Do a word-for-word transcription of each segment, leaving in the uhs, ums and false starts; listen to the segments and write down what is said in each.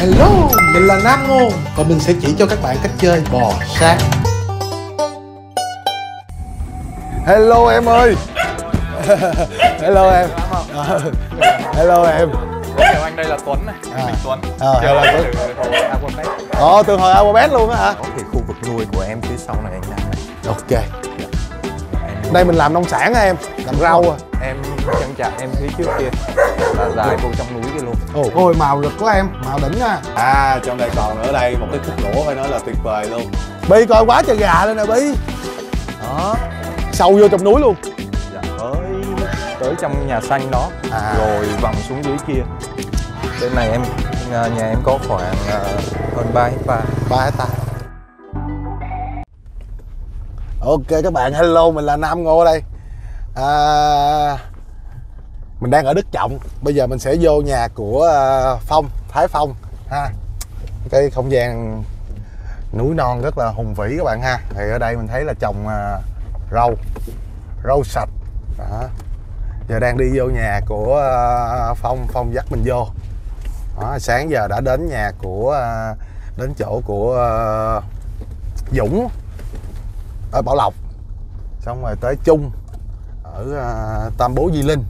Hello, mình là Nam Ngô và mình sẽ chỉ cho các bạn cách chơi bò sát. Hello em ơi. Hello em. Hello em. Chào anh, đây là Tuấn này, Nguyễn Minh Tuấn. Chào là Tuấn. Aquapest. Ồ, từ hồi Aquapest luôn á hả? Thì khu vực nuôi của em phía sau này anh Nam này. Ok. Đây mình làm nông sản hả em? Làm rau à? Em trang trại em phía trước kia là dài vô trong núi kia luôn. Ôi, ôi màu rực của em, màu đỉnh ha. À, trong đây còn ở đây một cái khúc gỗ phải nói là tuyệt vời luôn. Bi coi quá trời gà lên nè Bi. Đó, sâu vô trong núi luôn. Dạ, tới tới trong nhà xanh đó, à. Rồi vòng xuống dưới kia. Bên này em nhà em có khoảng uh, hơn ba hectare. ba hectare. Ok các bạn, hello, mình là Nam Ngô đây. à, Mình đang ở Đức Trọng. Bây giờ mình sẽ vô nhà của Phong, Thái Phong ha. Cái không gian núi non rất là hùng vĩ các bạn ha. Thì ở đây mình thấy là trồng rau, rau sạch đó. Giờ đang đi vô nhà của Phong, Phong dắt mình vô đó. Sáng giờ đã đến nhà của, đến chỗ của Dũng ở Bảo Lộc, xong rồi tới Trung ở uh, Tam Bố Di Linh,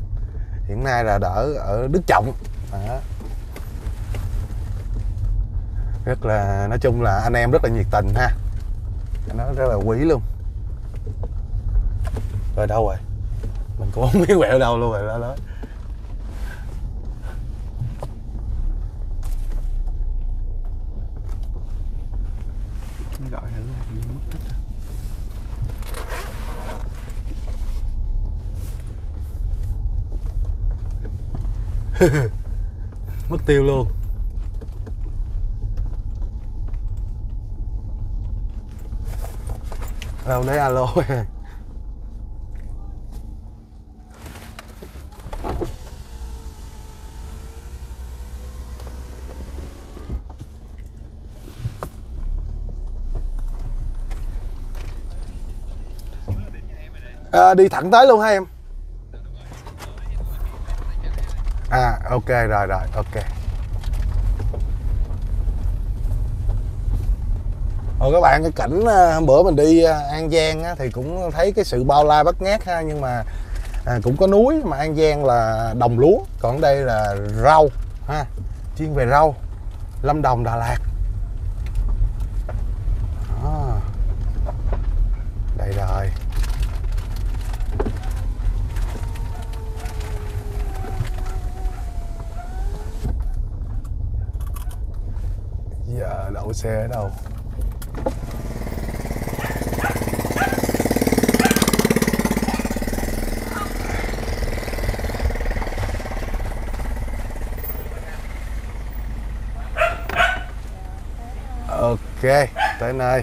hiện nay là đỡ ở Đức Trọng đó. Rất là, nói chung là anh em rất là nhiệt tình ha, nó rất là quý luôn. Rồi đâu rồi mình cũng không biết quẹo đâu luôn rồi đó, đó. Gọi thử mất tiêu luôn. Đâu đấy, alo. À, đi thẳng tới luôn hả em? À, ok rồi rồi, ok. Rồi các bạn, cái cảnh hôm bữa mình đi An Giang á, thì cũng thấy cái sự bao la bát ngát ha, nhưng mà à, cũng có núi, mà An Giang là đồng lúa, còn ở đây là rau ha, chuyên về rau, Lâm Đồng, Đà Lạt. À, đây rồi. Giờ đậu xe ở đâu? Ok, tới nơi.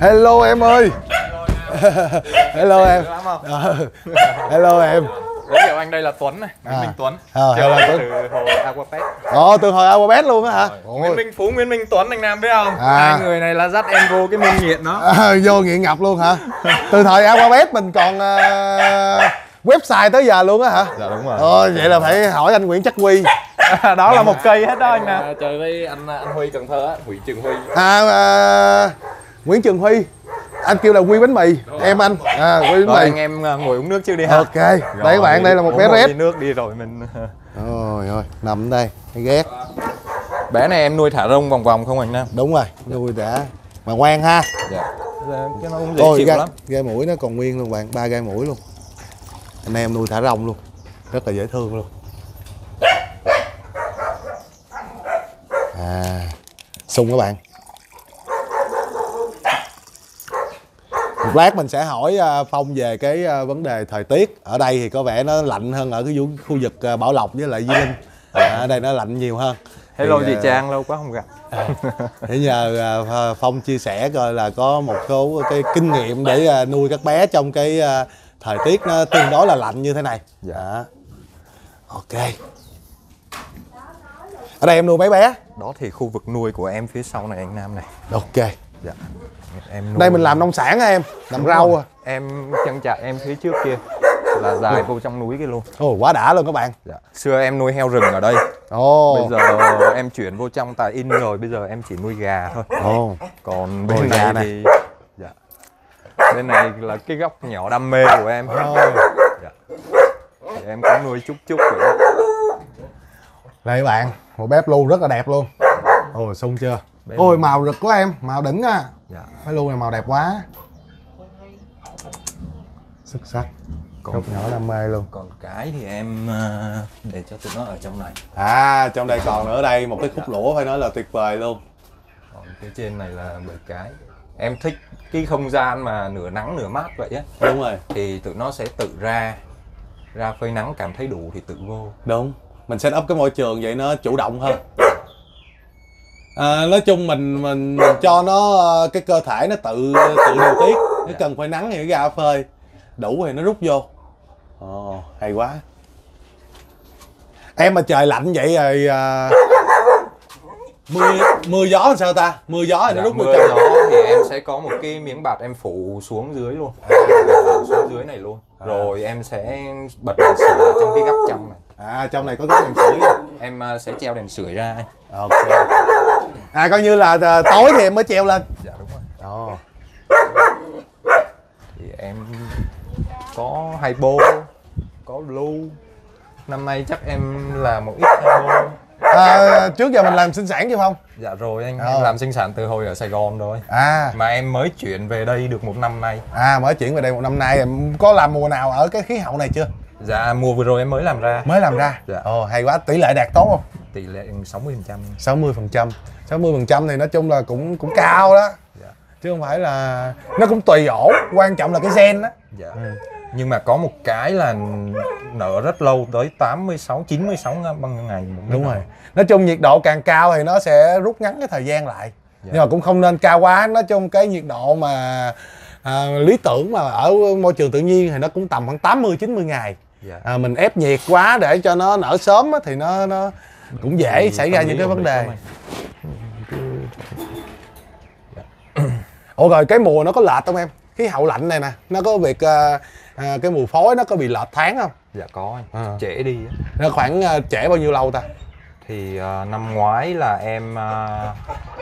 Hello em ơi. Hello em. Hello em. Chào anh, đây là Tuấn này, Nguyễn Minh Tuấn. Chào là Tuấn. Từ hồi Aquapest. Ồ, từ hồi Aquapest luôn á hả? Nguyễn Minh Phú, Nguyễn Minh Tuấn, anh Nam biết không? Hai người này là dắt em vô cái môn nghiện nó. Vô nghiện ngập luôn hả? Từ thời Aquapest mình còn website tới giờ luôn á hả? Dạ đúng rồi. Ờ, vậy là phải hỏi anh Nguyễn Trắc Huy. Đó là một cây hết đó anh nè. Chơi với anh anh Huy Cần Thơ á, Nguyễn Trường Huy. À, Nguyễn Trường Huy, anh kêu là Quy bánh mì. Đúng em anh, à, Quy bánh mì. Anh em ngồi uống nước trước đi ha. Ok, rồi, đây các bạn, đi, đây là một bé rét. Đi nước đi rồi mình. Ôi ơi, nằm đây, hay ghét. Bé này em nuôi thả rông vòng vòng không anh Nam? Đúng rồi, nuôi thả, mà ngoan ha. Dạ. Cái nó cũng dễ chịu lắm. Gai mũi nó còn nguyên luôn bạn, ba gai mũi luôn. Anh em nuôi thả rông luôn, rất là dễ thương luôn. À, sung các bạn. Một lát mình sẽ hỏi Phong về cái vấn đề thời tiết. Ở đây thì có vẻ nó lạnh hơn ở cái khu vực Bảo Lộc với lại Di Linh. Ở đây nó lạnh nhiều hơn. Hello chị Trang, lâu quá không gặp. Để nhờ Phong chia sẻ coi là có một số cái kinh nghiệm để nuôi các bé trong cái thời tiết nó tương đối là lạnh như thế này. Dạ. Ok. Ở đây em nuôi mấy bé? Đó thì khu vực nuôi của em phía sau này anh Nam này. Ok. Dạ. Em nuôi... Đây mình làm nông sản hả em? Làm đúng rau à? Em chân trại em phía trước kia là dài vô trong núi kia luôn. Ồ, quá đã luôn các bạn. Dạ. Xưa em nuôi heo rừng ở đây. Ồ. Bây giờ em chuyển vô trong Tà In rồi, bây giờ em chỉ nuôi gà thôi. Ồ. Còn bên Ôi, này, gà này thì dạ. Bên này là cái góc nhỏ đam mê của em. Dạ. Thì em cũng nuôi chút chút vậy. Đây các bạn, một bếp lu rất là đẹp luôn. Ôi xung chưa? Bếp Ôi màu rực quá em, màu đỉnh á. Dạ. Cái lu này màu đẹp quá. Xuất sắc. Còn nhỏ đam mê luôn. Còn cái thì em để cho tụi nó ở trong này. À, trong đây còn nữa đây một cái khúc lũa phải nói là tuyệt vời luôn. Còn cái trên này là mười cái. Em thích cái không gian mà nửa nắng nửa mát vậy á. Đúng rồi. Thì tụi nó sẽ tự ra ra phơi nắng, cảm thấy đủ thì tự vô. Đúng. Mình set up cái môi trường vậy nó chủ động hơn. À, nói chung mình mình cho nó cái cơ thể nó tự tự điều tiết. Nếu cần phơi nắng thì nó ra phơi. Đủ thì nó rút vô. Ồ, hay quá. Em mà trời lạnh vậy rồi à, mưa mưa gió làm sao ta? Mưa gió thì dạ, nó rút vô trời. Thì em sẽ có một cái miếng bạt em phủ xuống dưới luôn. Phủ xuống dưới này luôn. À. Rồi em sẽ bật đèn sưởi trong cái góc trong này. À, trong này có cái đèn sưởi. Em sẽ treo đèn sưởi ra. Ok. À, coi như là tối thì em mới treo lên. Dạ đúng rồi. Đó. Thì em có hai bô, có blue. Năm nay chắc em làm một ít hai bô. À, trước giờ mình làm sinh sản chứ không? Dạ rồi anh, à. Em làm sinh sản từ hồi ở Sài Gòn rồi. À. Mà em mới chuyển về đây được một năm nay. À, mới chuyển về đây một năm nay. Em có làm mùa nào ở cái khí hậu này chưa? Dạ, mùa vừa rồi em mới làm ra. Mới làm ra? Dạ. Ồ, hay quá. Tỷ lệ đạt tốt không? Tỷ lệ sáu mươi phần trăm. sáu mươi phần trăm. sáu mươi phần trăm thì nói chung là cũng cũng cao đó. Dạ. Chứ không phải là... Nó cũng tùy ổ. Quan trọng là cái gen đó. Dạ. Ừ. Nhưng mà có một cái là nở rất lâu, tới tám mươi sáu, chín mươi sáu bằng ngày. Đúng rồi. Nói chung nhiệt độ càng cao thì nó sẽ rút ngắn cái thời gian lại. Dạ. Nhưng mà cũng không nên cao quá. Nói chung cái nhiệt độ mà à, lý tưởng mà ở môi trường tự nhiên thì nó cũng tầm khoảng tám mươi chín mươi ngày. Dạ. À, mình ép nhiệt quá để cho nó nở sớm thì nó nó cũng dễ ừ, xảy ra những cái vấn đề. Ủa rồi cái mùa nó có lệch không em? Khí hậu lạnh này nè, nó có việc à, à, cái mùa phối nó có bị lệch tháng không? Dạ có anh, à. Trễ đi. Nó khoảng à, trễ bao nhiêu lâu ta? Thì à, năm ngoái là em à,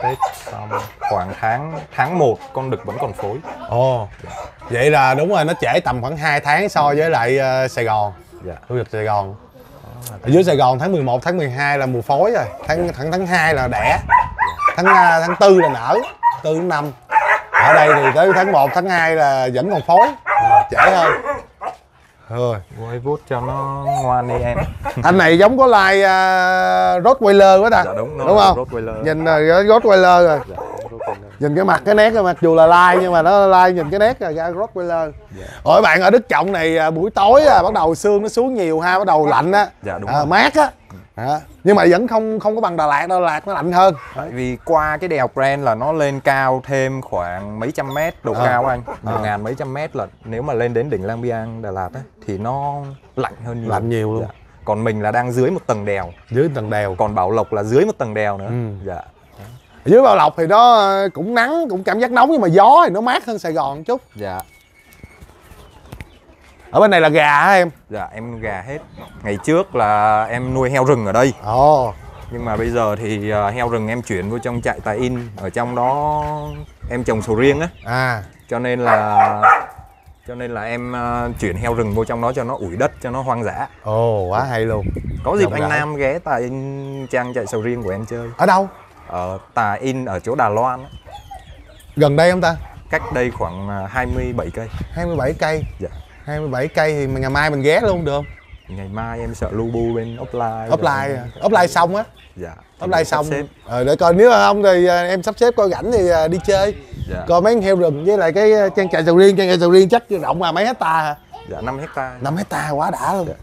Tết xong khoảng tháng tháng một con đực vẫn còn phối. Ồ. Dạ. Vậy là đúng rồi, nó trễ tầm khoảng hai tháng so với lại uh, Sài Gòn. Dạ. Khu vực Sài Gòn. Ở dưới Sài Gòn tháng mười một, tháng mười hai là mùa phối rồi. Tháng tháng tháng hai là đẻ. Tháng tháng tư là nở, tư đến năm. Ở đây thì tới tháng một, tháng hai là vẫn còn phối. Trễ hơn. Rồi, quay vuốt cho nó ngoan đi em. Anh này giống có lai like, uh, Rottweiler quá ta. Dạ đúng, đúng không? Rottweiler. Nhìn uh, Rottweiler rồi. Dạ. Nhìn cái mặt cái nét cái mặc dù là lai nhưng mà nó lai nhìn cái nét rồi ra Rottweiler. Ủa bạn ở Đức Trọng này buổi tối à, bắt đầu sương nó xuống nhiều ha, bắt đầu lạnh á. Dạ, à, mát á. À, nhưng mà vẫn không không có bằng Đà Lạt đâu, Đà Lạt nó lạnh hơn. Đấy. Vì qua cái đèo Prenn là nó lên cao thêm khoảng mấy trăm mét độ à. Cao anh, một à. Ngàn mấy trăm mét là nếu mà lên đến đỉnh Lang Biang Đà Lạt á thì nó lạnh hơn nhiều. Lạnh nhiều luôn. Dạ. Còn mình là đang dưới một tầng đèo. Dưới tầng đèo. Còn Bảo Lộc là dưới một tầng đèo nữa. Ừ. Dạ. Dưới Bảo Lộc thì nó cũng nắng, cũng cảm giác nóng nhưng mà gió thì nó mát hơn Sài Gòn một chút. Dạ. Ở bên này là gà hả em? Dạ em gà hết. Ngày trước là em nuôi heo rừng ở đây. Ồ. Nhưng mà bây giờ thì heo rừng em chuyển vô trong trại Tà In. Ở trong đó em trồng sầu riêng á. À. Cho nên là cho nên là em chuyển heo rừng vô trong đó cho nó ủi đất, cho nó hoang dã. Ồ, quá hay luôn. Có dịp anh Nam ghé Tà In trang trại sầu riêng của em chơi. Ở đâu? Ở Tà In ở chỗ Đà Loan. Gần đây không ta? Cách đây khoảng hai mươi bảy cây. hai mươi bảy cây? Dạ. hai mươi bảy cây thì ngày mai mình ghé luôn được không? Ngày mai em sợ lu bu bên offline. Offline à? Offline xong á? Dạ. Offline xong. Ờ, để coi nếu không thì em sắp xếp coi rảnh thì đi chơi. Dạ. Coi mấy con heo rừng với lại cái trang trại sầu riêng. Trang trại sầu riêng chắc rộng mà mấy hectare hả? Dạ năm hectare. năm hectare quá đã luôn. Dạ.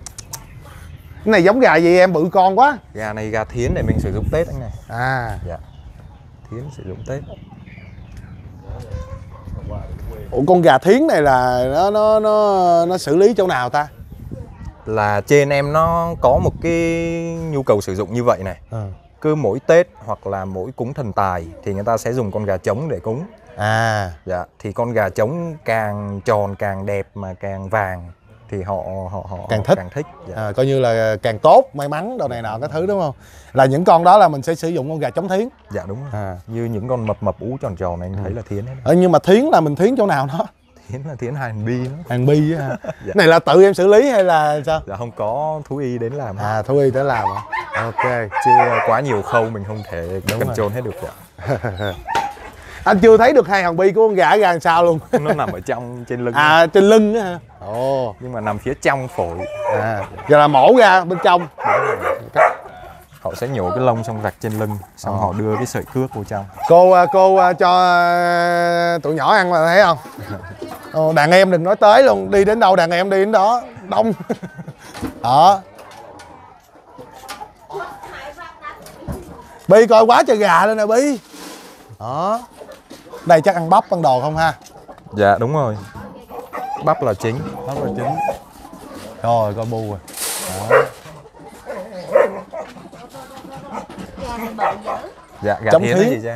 Cái này giống gà gì em? Bự con quá. Gà này gà thiến để mình sử dụng Tết anh này. À. Dạ. Thiến sử dụng Tết. Ủa con gà thiến này là nó nó nó nó xử lý chỗ nào ta? Là trên em nó có một cái nhu cầu sử dụng như vậy này. À. cứ mỗi Tết hoặc là mỗi cúng thần tài thì người ta sẽ dùng con gà trống để cúng. À, dạ. Thì con gà trống càng tròn càng đẹp mà càng vàng thì họ họ họ càng thích, càng thích. Dạ. À, coi như là càng tốt, may mắn đồ này nọ cái thứ, đúng không? Là những con đó là mình sẽ sử dụng con gà trống thiến. Dạ đúng rồi. À. Như những con mập mập ú tròn tròn này anh thấy ừ. là thiến hết. Ờ, nhưng mà thiến là mình thiến chỗ nào đó? Thiến là thiến hàng bi đó. Hàng bi á hả? Dạ. Này là tự em xử lý hay là sao? Dạ không, có thú y đến làm. À, thú y tới làm. Ok, chứ quá nhiều khâu mình không thể control hết được. Dạ. Anh chưa thấy được hai hàng bi của con gà ra làm sao luôn. Nó nằm ở trong trên lưng. À, trên lưng á hả? Ồ, nhưng mà nằm phía trong phổi. À, giờ là mổ ra bên trong. Họ sẽ nhổ cái lông xong vặt trên lưng, xong à. họ đưa cái sợi cước vô trong. Cô cô cho tụi nhỏ ăn là thấy không? Ồ, đàn em đừng nói tới luôn, đi đến đâu đàn em đi đến đó, đông. Đó. Bi coi quá trời gà lên nè Bi. Đó. Đây chắc ăn bắp, ăn đồ không ha? Dạ đúng rồi. Bắp là chính. Bắp là chính. Rồi coi bu rồi. Đó. Dạ, gà thiến gì chứ?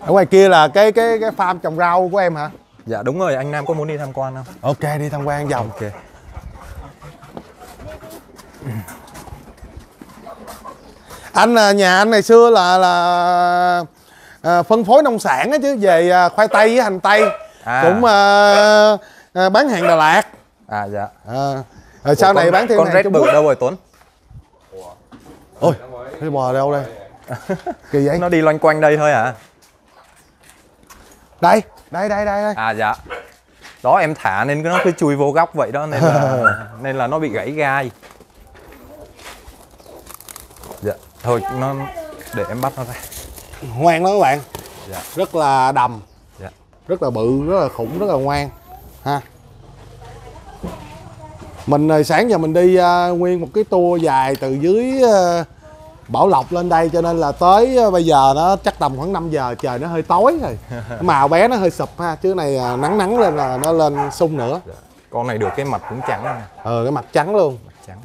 Ở ngoài kia là cái cái cái farm trồng rau của em hả? Dạ đúng rồi, anh Nam có muốn đi tham quan không? Ok, đi tham quan vòng. Ok. Anh nhà anh ngày xưa là là à, phân phối nông sản á chứ, về khoai tây với hành tây à. cũng à, à, bán hàng Đà Lạt. À dạ. À, rồi sau này bán thêm con rết bự đâu rồi Tuấn? Ôi, cái bò đâu đây? Kỳ vậy? Nó đi loanh quanh đây thôi hả? Đây, đây đây đây đây. À dạ. Đó em thả nên nó cứ chui vô góc vậy đó nên là nên là nó bị gãy gai. Dạ, thôi nó để em bắt nó ra. Ngoan lắm các bạn. Dạ. Rất là đầm. Dạ. Rất là bự, rất là khủng, rất là ngoan. Ha. Mình sáng giờ mình đi uh, nguyên một cái tour dài từ dưới uh, Bảo Lộc lên đây cho nên là tới uh, bây giờ nó chắc tầm khoảng năm giờ, trời nó hơi tối rồi. Màu bé nó hơi sụp ha, chứ này uh, nắng nắng lên là nó lên sung nữa. Con này được cái mặt cũng trắng luôn. Ờ, cái mặt trắng luôn. Mặt trắng.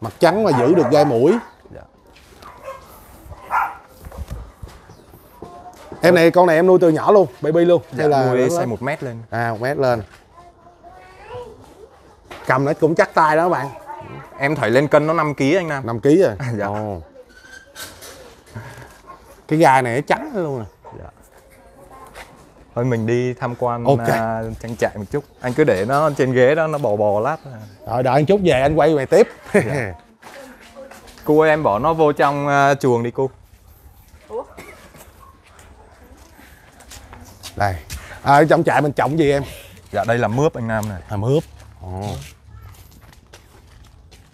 Mặt trắng mà giữ được gai mũi. Dạ. Em này, con này em nuôi từ nhỏ luôn, baby luôn. Dạ, hay là nuôi size một mét lên. À, một mét lên. Cầm nó cũng chắc tay đó các bạn. Em thấy lên cân nó năm ký anh Nam. năm ký rồi. Dạ. Oh. Cái gà này nó trắng luôn rồi. Dạ. Thôi mình đi tham quan okay. uh, trang trại một chút. Anh cứ để nó trên ghế đó, nó bò bò lát. Rồi đợi anh chút về anh quay về tiếp. Dạ. Cô ơi, em bỏ nó vô trong uh, chuồng đi cô. Ủa? Đây. Ở à, trong trại mình trồng gì em? Dạ đây là mướp anh Nam này. À, mướp. Oh.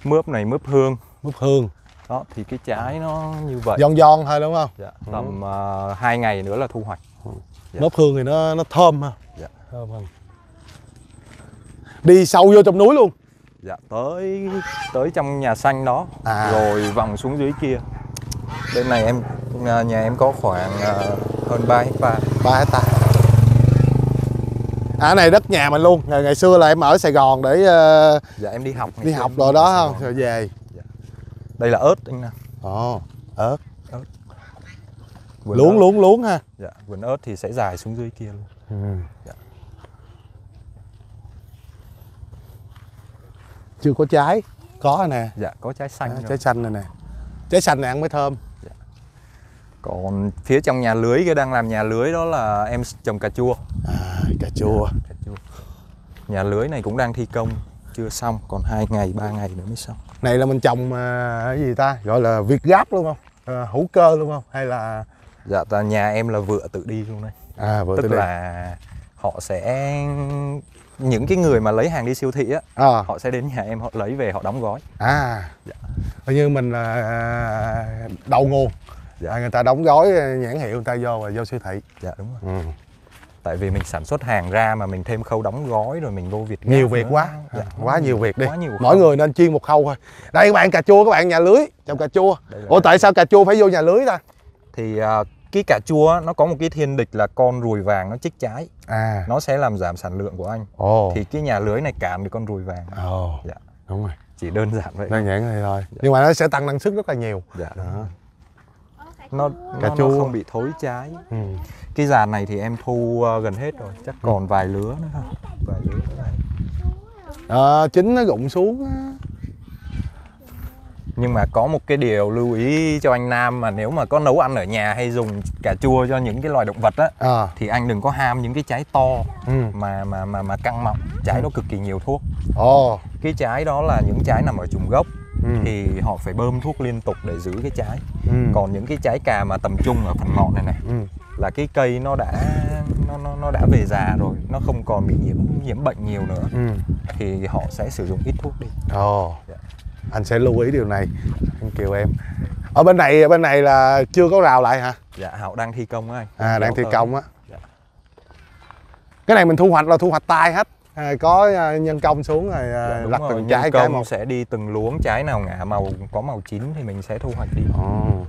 Mướp này mướp hương. Mướp hương. Đó thì cái trái nó như vậy. Giòn giòn thôi đúng không? Dạ. Tầm uh, hai ngày nữa là thu hoạch. Dạ. Mướp hương thì nó nó thơm ha. Dạ. Thơm hơn. Đi sâu vô trong núi luôn. Dạ, tới tới trong nhà xanh đó à. Rồi vòng xuống dưới kia. Bên này em nhà em có khoảng uh, hơn ba hectare. ba hectare. À, này đất nhà mình luôn. Ngày, ngày xưa là em ở Sài Gòn để uh, dạ em đi học đi học rồi đó không rồi về. Dạ. Đây là ớt anh nè. Ồ, oh, ớt, ớt. Luống luống luống ha. Dạ, vườn ớt thì sẽ dài xuống dưới kia luôn. Ừ. Dạ. Chưa có trái, có nè. Dạ, có trái xanh. À, trái xanh này nè. Trái xanh này ăn mới thơm. Dạ. Còn phía trong nhà lưới cái đang làm nhà lưới đó là em trồng cà chua. À, cà chua. Dạ, cà chua. Nhà lưới này cũng đang thi công chưa xong, còn hai ngày ba ngày nữa mới xong. Này là mình trồng à, cái gì ta? Gọi là Việt Gáp luôn không? À, hữu cơ luôn không? Hay là dạ ta nhà em là vựa tự đi luôn đây. À vựa tự đi. Tức là họ sẽ những cái người mà lấy hàng đi siêu thị á, à. họ sẽ đến nhà em họ lấy về họ đóng gói. À. Dạ. Như mình là đầu nguồn. Dạ, người ta đóng gói nhãn hiệu người ta vô và vô siêu thị. Dạ đúng rồi. Ừ. Tại vì mình sản xuất hàng ra mà mình thêm khâu đóng gói rồi mình vô việc nhiều việc nữa. quá dạ, à, quá nhiều việc đi nhiều mỗi người nên chuyên một khâu thôi. Đây các bạn, cà chua các bạn, nhà lưới trồng cà chua. Ủa tại sao cà chua phải vô nhà lưới ta? Thì uh, cái cà chua nó có một cái thiên địch là con ruồi vàng nó chích trái, à. nó sẽ làm giảm sản lượng của anh. oh. Thì cái nhà lưới này cản được con ruồi vàng. oh. Dạ. Đúng rồi, chỉ đơn giản vậy, đơn giản vậy thôi. Dạ. Nhưng mà nó sẽ tăng năng suất rất là nhiều. Dạ. Đó. Nó, cà nó, chua. nó không bị thối trái. ừ. Cái giàn này thì em thu gần hết rồi, chắc còn vài lứa nữa thôi. Vài lứa nữa này. À, chính nó rụng xuống. Nhưng mà có một cái điều lưu ý cho anh Nam, mà nếu mà có nấu ăn ở nhà hay dùng cà chua cho những cái loài động vật á, à. thì anh đừng có ham những cái trái to ừ. mà mà mà mà căng mọng, trái ừ. đó cực kỳ nhiều thuốc. Ồ. Cái trái đó là những trái nằm ở chùm gốc. Ừ. Thì họ phải bơm thuốc liên tục để giữ cái trái. ừ. Còn những cái trái cà mà tầm trung ở phần ngọn này này ừ. là cái cây nó đã nó, nó nó đã về già rồi, nó không còn bị nhiễm nhiễm bệnh nhiều nữa, ừ. thì họ sẽ sử dụng ít thuốc đi. Ồ. Dạ. Anh sẽ lưu ý điều này, anh Kiều em. Ở bên này bên này là chưa có rào lại hả? Dạ, họ đang thi công á anh. À, đang thi công á. Dạ. Cái này mình thu hoạch là thu hoạch tay hết. À, có nhân công xuống rồi, dạ, lặt từng trái cái một, sẽ đi từng luống, trái nào ngả màu có màu chín thì mình sẽ thu hoạch đi. Ồ.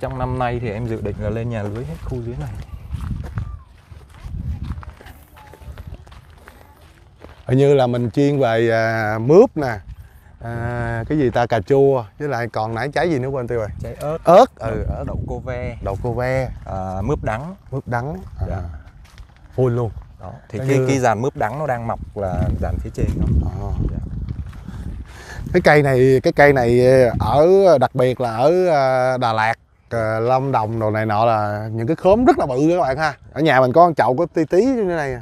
Trong năm nay thì em dự định là lên nhà lưới hết khu dưới này. Hình như là mình chuyên về à, mướp nè, à, cái gì ta, cà chua, với lại còn nãy trái gì nữa quên tiêu rồi. Trái ớt. Ớt, ừ, ớt. Đậu cô ve. Đậu cô ve. À, mướp đắng. Mướp đắng. À. Dạ. Phun luôn. Đó. Thì cái, như... cái dàn mướp đắng nó đang mọc là dàn phía trên đó. À. Dạ. Cái cây này, cái cây này ở đặc biệt là ở Đà Lạt, Lâm Đồng đồ này nọ là những cái khóm rất là bự các bạn ha. Ở nhà mình có con chậu có tí tí như thế này.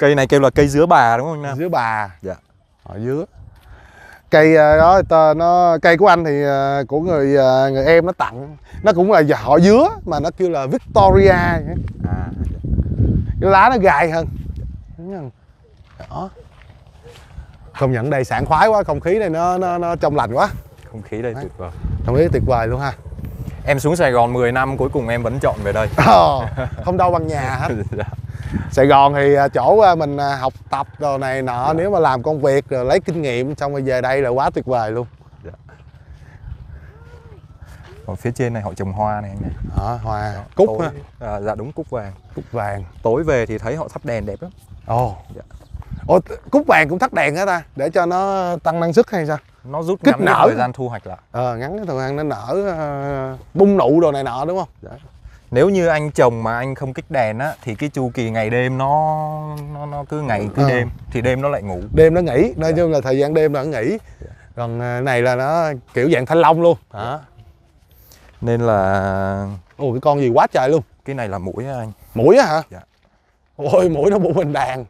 Cây này kêu là cây dứa bà đúng không Nam? Dứa bà. Dạ. Họ dứa. Cây đó tờ, nó cây của anh thì của người người em nó tặng. Nó cũng là họ dứa mà nó kêu là Victoria. À. Cái lá nó gài hơn. Đó. Công nhận đây sảng khoái quá, không khí đây nó nó, nó trong lành quá. Không khí đây tuyệt vời. Không khí tuyệt vời luôn ha. Em xuống Sài Gòn mười năm cuối cùng em vẫn chọn về đây. Ờ, không đâu bằng nhà hết. Sài Gòn thì chỗ mình học tập đồ này nọ, dạ. nếu mà làm công việc rồi lấy kinh nghiệm xong rồi về đây là quá tuyệt vời luôn. Dạ. Ở phía trên này họ trồng hoa này anh này. Ờ, hoa. Đó, cúc tối, ha. À, dạ đúng, cúc vàng. Cúc vàng. Tối về thì thấy họ thắp đèn đẹp lắm. Ồ. Dạ. Ồ, cúc vàng cũng thắp đèn hả ta? Để cho nó tăng năng suất hay sao? Nó rút ngắn nở. Thời gian thu hoạch lại. Ờ, ngắn cái thời gian nó nở bung nụ đồ này nọ đúng không? Dạ. Nếu như anh trồng mà anh không kích đèn á thì cái chu kỳ ngày đêm nó nó, nó cứ ngày cứ à. đêm thì đêm nó lại ngủ. Đêm nó nghỉ, nói chung dạ. là thời gian đêm là nó nghỉ. Dạ. Còn này là nó kiểu dạng thanh long luôn. Hả? Dạ. Nên là ồ, cái con gì quá trời luôn. Cái này là muỗi á anh. Muỗi á hả? Dạ. Ôi, muỗi nó bu mình đàn.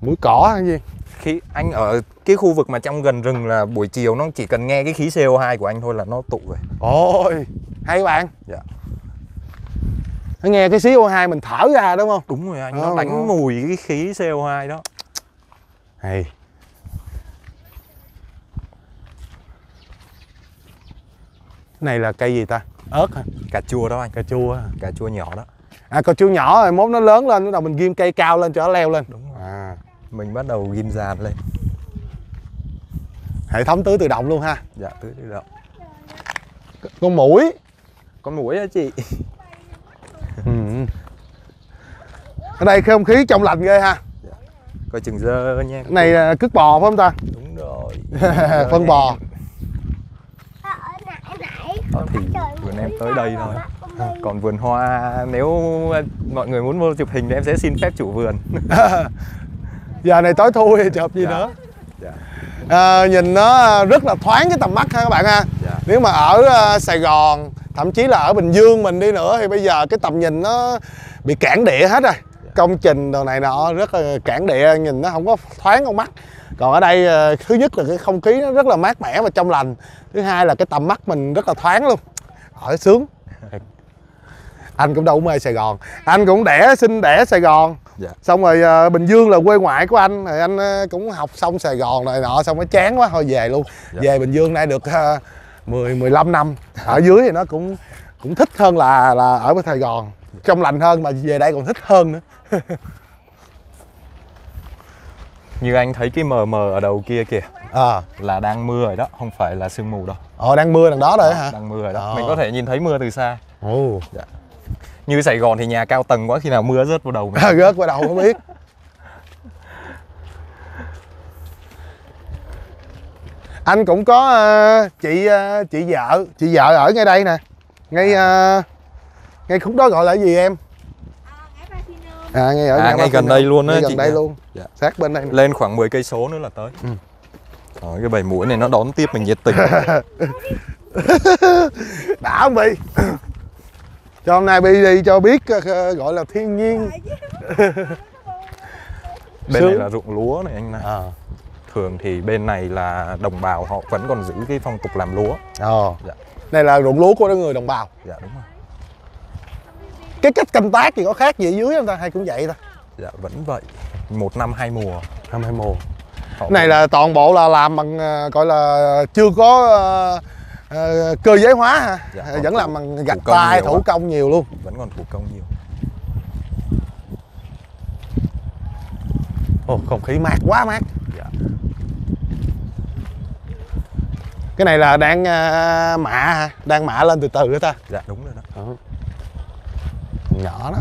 Mũi cỏ hay gì? Khi anh ở cái khu vực mà trong gần rừng là buổi chiều nó chỉ cần nghe cái khí xê o hai của anh thôi là nó tụ rồi. Ôi, hay bạn. Dạ. Nó nghe cái xê o hai mình thở ra đúng không? Đúng rồi anh, à, nó đánh không? mùi cái khí xê o hai đó. Hay. Cái này là cây gì ta? Ớt hả? Cà chua đó anh. Cà chua. Cà chua nhỏ đó. À, cà chua nhỏ rồi mốt nó lớn lên, bắt đầu mình ghim cây cao lên cho nó leo lên. Đúng rồi. À. Mình bắt đầu ghim dàn lên. Hệ thống tưới tự động luôn ha. Dạ, tưới tự động. Con muỗi. Con muỗi đó chị. ừ. Ở đây không khí trong lành ghê ha. Dạ. Coi chừng dơ nha. Cái này là cứt bò phải không ta? Đúng rồi. Phân bò. Ở nãy nãy. Thì vườn em tới đây thôi. À. Còn vườn hoa nếu mọi người muốn mua chụp hình thì em sẽ xin phép chủ vườn. Giờ này tối thui thì chụp gì dạ. nữa. Dạ. À, nhìn nó rất là thoáng cái tầm mắt ha các bạn ha. Dạ. Nếu mà ở Sài Gòn, thậm chí là ở Bình Dương mình đi nữa thì bây giờ cái tầm nhìn nó bị cản địa hết rồi. Dạ. Công trình đồ này nọ rất là cản địa, nhìn nó không có thoáng con mắt. Còn ở đây thứ nhất là cái không khí nó rất là mát mẻ và trong lành. Thứ hai là cái tầm mắt mình rất là thoáng luôn. Ở sướng. Anh cũng đâu mê Sài Gòn, anh cũng đẻ sinh đẻ Sài Gòn, dạ. xong rồi uh, Bình Dương là quê ngoại của anh, rồi anh uh, cũng học xong Sài Gòn này nọ, xong nó chán quá thôi về luôn, dạ. về Bình Dương nay được uh, mười mười lăm năm, ở dưới thì nó cũng cũng thích hơn là là ở Sài Gòn, dạ. trong lành hơn mà về đây còn thích hơn nữa. Như anh thấy cái mờ mờ ở đầu kia kìa à. Là đang mưa rồi đó, không phải là sương mù đâu. Ờ, đang mưa đằng đó rồi à, hả? Đang mưa rồi đó, à. Mình có thể nhìn thấy mưa từ xa. Ồ. Dạ. Như Sài Gòn thì nhà cao tầng quá, khi nào mưa rớt vào đầu mình à, rớt vào đầu không biết. Anh cũng có uh, chị uh, chị vợ, chị vợ ở ngay đây nè. Ngay uh, ngay khúc đó gọi là gì em? À, ngay ở à, ngay gần đây luôn á, gần đây luôn. Dạ. Sát bên đây. Này. Lên khoảng mười cây số nữa là tới. Ừ. Rồi, cái bầy mũi này nó đón tiếp mình nhiệt tình. Đã không Bi? Cho hôm nay Bi đi cho biết uh, gọi là thiên nhiên. Bên này là ruộng lúa này anh này. À. Thường thì bên này là đồng bào họ vẫn còn giữ cái phong tục làm lúa. Ờ. Dạ. Này là ruộng lúa của người đồng bào. Dạ đúng rồi. Cái cách canh tác thì có khác gì ở dưới không ta, hay cũng vậy ta? Dạ vẫn vậy. Một năm hai mùa. Năm hai mùa. Họ này cũng... là toàn bộ là làm bằng gọi là chưa có uh, uh, cơ giới hóa hả? Dạ, vẫn thủ, làm bằng gạch tay, thủ công đó. Nhiều luôn. Vẫn còn thủ công nhiều. Ồ, không khí mát quá mát. Dạ. Cái này là đang uh, mạ hả? Đang mạ lên từ từ đó ta? Dạ đúng rồi đó. Ừ. Nhỏ đó.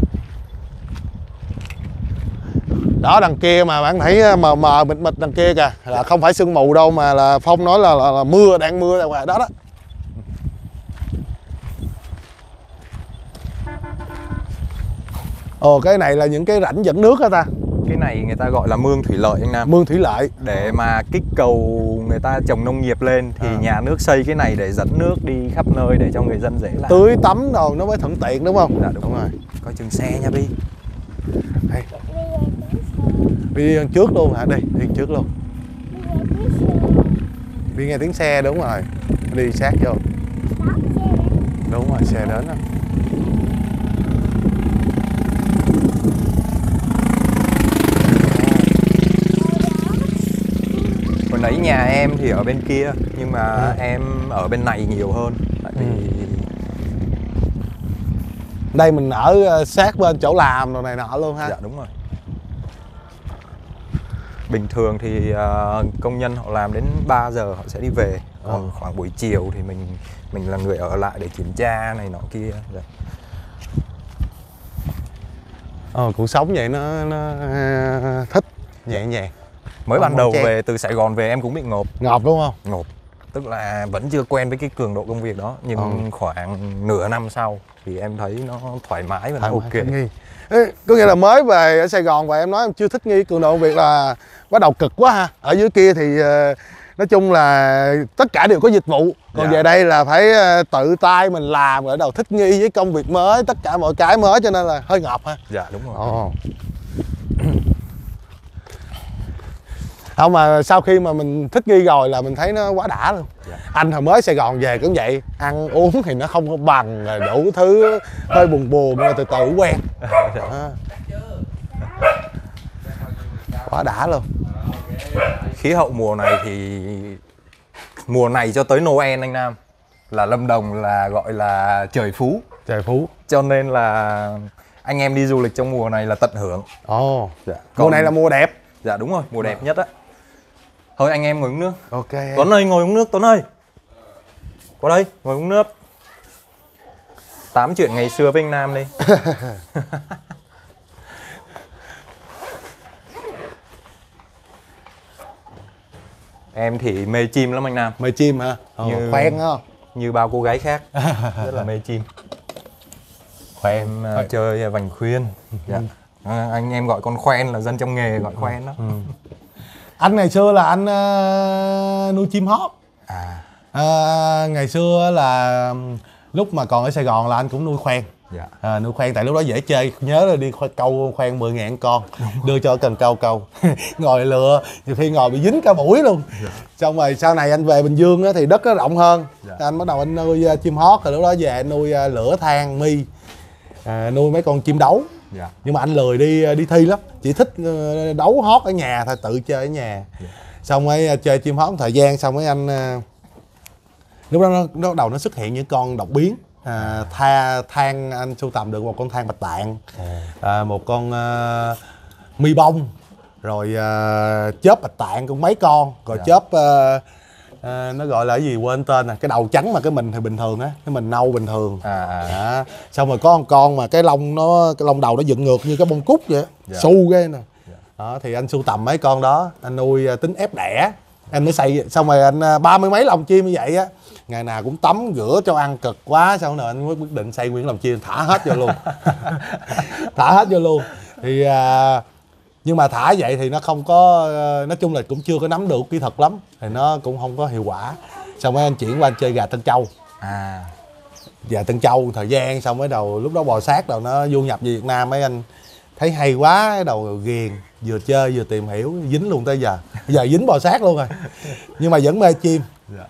Đó đằng kia mà bạn thấy mờ mờ mịt mịt đằng kia kìa là không phải sương mù đâu mà là Phong nói là, là, là mưa, đang mưa ra ngoài đó đó. Ồ cái này là những cái rãnh dẫn nước hả ta? Cái này người ta gọi là mương thủy lợi anh Nam. Mương thủy lợi. Để mà kích cầu người ta trồng nông nghiệp lên thì à. Nhà nước xây cái này để dẫn nước đi khắp nơi để cho người dân dễ làm. Tưới tắm rồi nó mới thuận tiện đúng không? Dạ đúng, đúng rồi. Coi chừng xe nha Bi. Đây. Đi trước luôn hả? Đi, đi trước luôn. Đi nghe tiếng xe đúng rồi. Đi sát vô. Đúng rồi, xe đến rồi. Nãy nhà em thì ở bên kia nhưng mà à. Em ở bên này nhiều hơn tại vì ừ. Đây mình ở sát bên chỗ làm rồi này nọ luôn ha. Dạ đúng rồi. Bình thường thì công nhân họ làm đến ba giờ họ sẽ đi về. Còn ừ. Khoảng buổi chiều thì mình mình là người ở lại để kiểm tra này nọ kia. Dạ. Ờ cuộc sống vậy nó, nó thích nhẹ nhàng. Mới ban đầu về từ Sài Gòn về em cũng bị ngộp. Ngộp đúng không? Ngộp. Tức là vẫn chưa quen với cái cường độ công việc đó. Nhưng ừ. Khoảng nửa năm sau thì em thấy nó thoải mái và nó ok. Ê, có nghĩa là mới về ở Sài Gòn và em nói em chưa thích nghi cường độ công việc là bắt đầu cực quá ha. Ở dưới kia thì nói chung là tất cả đều có dịch vụ. Còn dạ. Về đây là phải tự tay mình làm rồi đầu thích nghi với công việc mới. Tất cả mọi cái mới cho nên là hơi ngộp ha. Dạ đúng rồi. Ồ. Không mà sau khi mà mình thích nghi rồi là mình thấy nó quá đã luôn. Dạ. Anh hồi mới Sài Gòn về cũng vậy, ăn uống thì nó không có bằng, đủ thứ hơi buồn buồn rồi từ từ quen. À. Quá đã luôn. Khí hậu mùa này thì mùa này cho tới Noel anh Nam là Lâm Đồng là gọi là trời phú. Trời phú. Cho nên là anh em đi du lịch trong mùa này là tận hưởng. Ồ. Dạ. Còn... mùa này là mùa đẹp. Dạ đúng rồi, mùa đẹp nhất á. Thôi anh em ngồi uống nước. Ok. Tuấn ơi ngồi uống nước, Tuấn ơi. Qua đây, ngồi uống nước. Tám chuyện ngày xưa với anh Nam đi. Em thì mê chim lắm anh Nam. Mê chim hả? Ồ, như, khoen không? Như bao cô gái khác. Rất là mê chim. Khoen. Em khoen. Chơi vành khuyên. Dạ. À, anh em gọi con khoen là dân trong nghề gọi khoen đó. Ừ. Anh ngày xưa là anh uh, nuôi chim hót. À. Uh, ngày xưa là lúc mà còn ở Sài Gòn là anh cũng nuôi khoen. Dạ. À, nuôi khoen tại lúc đó dễ chơi, nhớ là đi câu khoen mười ngàn con. Đưa cho cần câu câu. Ngồi lừa, nhiều khi ngồi bị dính cả buổi luôn. Dạ. Xong rồi sau này anh về Bình Dương đó, thì đất nó rộng hơn. Dạ. Anh bắt đầu anh nuôi uh, chim hót, rồi lúc đó về anh nuôi uh, lửa than mi. Uh, nuôi mấy con chim đấu. Dạ. Nhưng mà anh lười đi đi thi lắm, chỉ thích đấu hót ở nhà thôi, tự chơi ở nhà. Dạ. Xong ấy chơi chim hót một thời gian xong ấy anh lúc đó nó bắt đầu nó xuất hiện những con độc biến. À, tha than anh sưu tầm được một con than bạch tạng, à, một con uh, mi bông, rồi uh, chớp bạch tạng cũng mấy con, rồi yeah. chớp uh, uh, nó gọi là cái gì quên tên nè, cái đầu trắng mà cái mình thì bình thường á, cái mình nâu bình thường à. Đó. Xong rồi có một con mà cái lông nó, cái lông đầu nó dựng ngược như cái bông cúc vậy, yeah. xu ghê nè. Đó, thì anh sưu tầm mấy con đó, anh nuôi tính ép đẻ, anh mới xây, xong rồi anh ba mươi mấy lồng chim như vậy á, ngày nào cũng tắm rửa cho ăn cực quá, sau này anh mới quyết định xây nguyên lồng chim, thả hết vô luôn. Thả hết vô luôn thì à, nhưng mà thả vậy thì nó không có, nói chung là cũng chưa có nắm được kỹ thuật lắm, thì nó cũng không có hiệu quả. Xong rồi anh chuyển qua anh chơi gà Tân Châu à. Gà Tân Châu thời gian, xong mới đầu lúc đó bò sát rồi nó du nhập về Việt Nam ấy, anh thấy hay quá, đầu ghiền, vừa chơi vừa tìm hiểu, dính luôn tới giờ. Bây giờ dính bò sát luôn rồi, nhưng mà vẫn mê chim.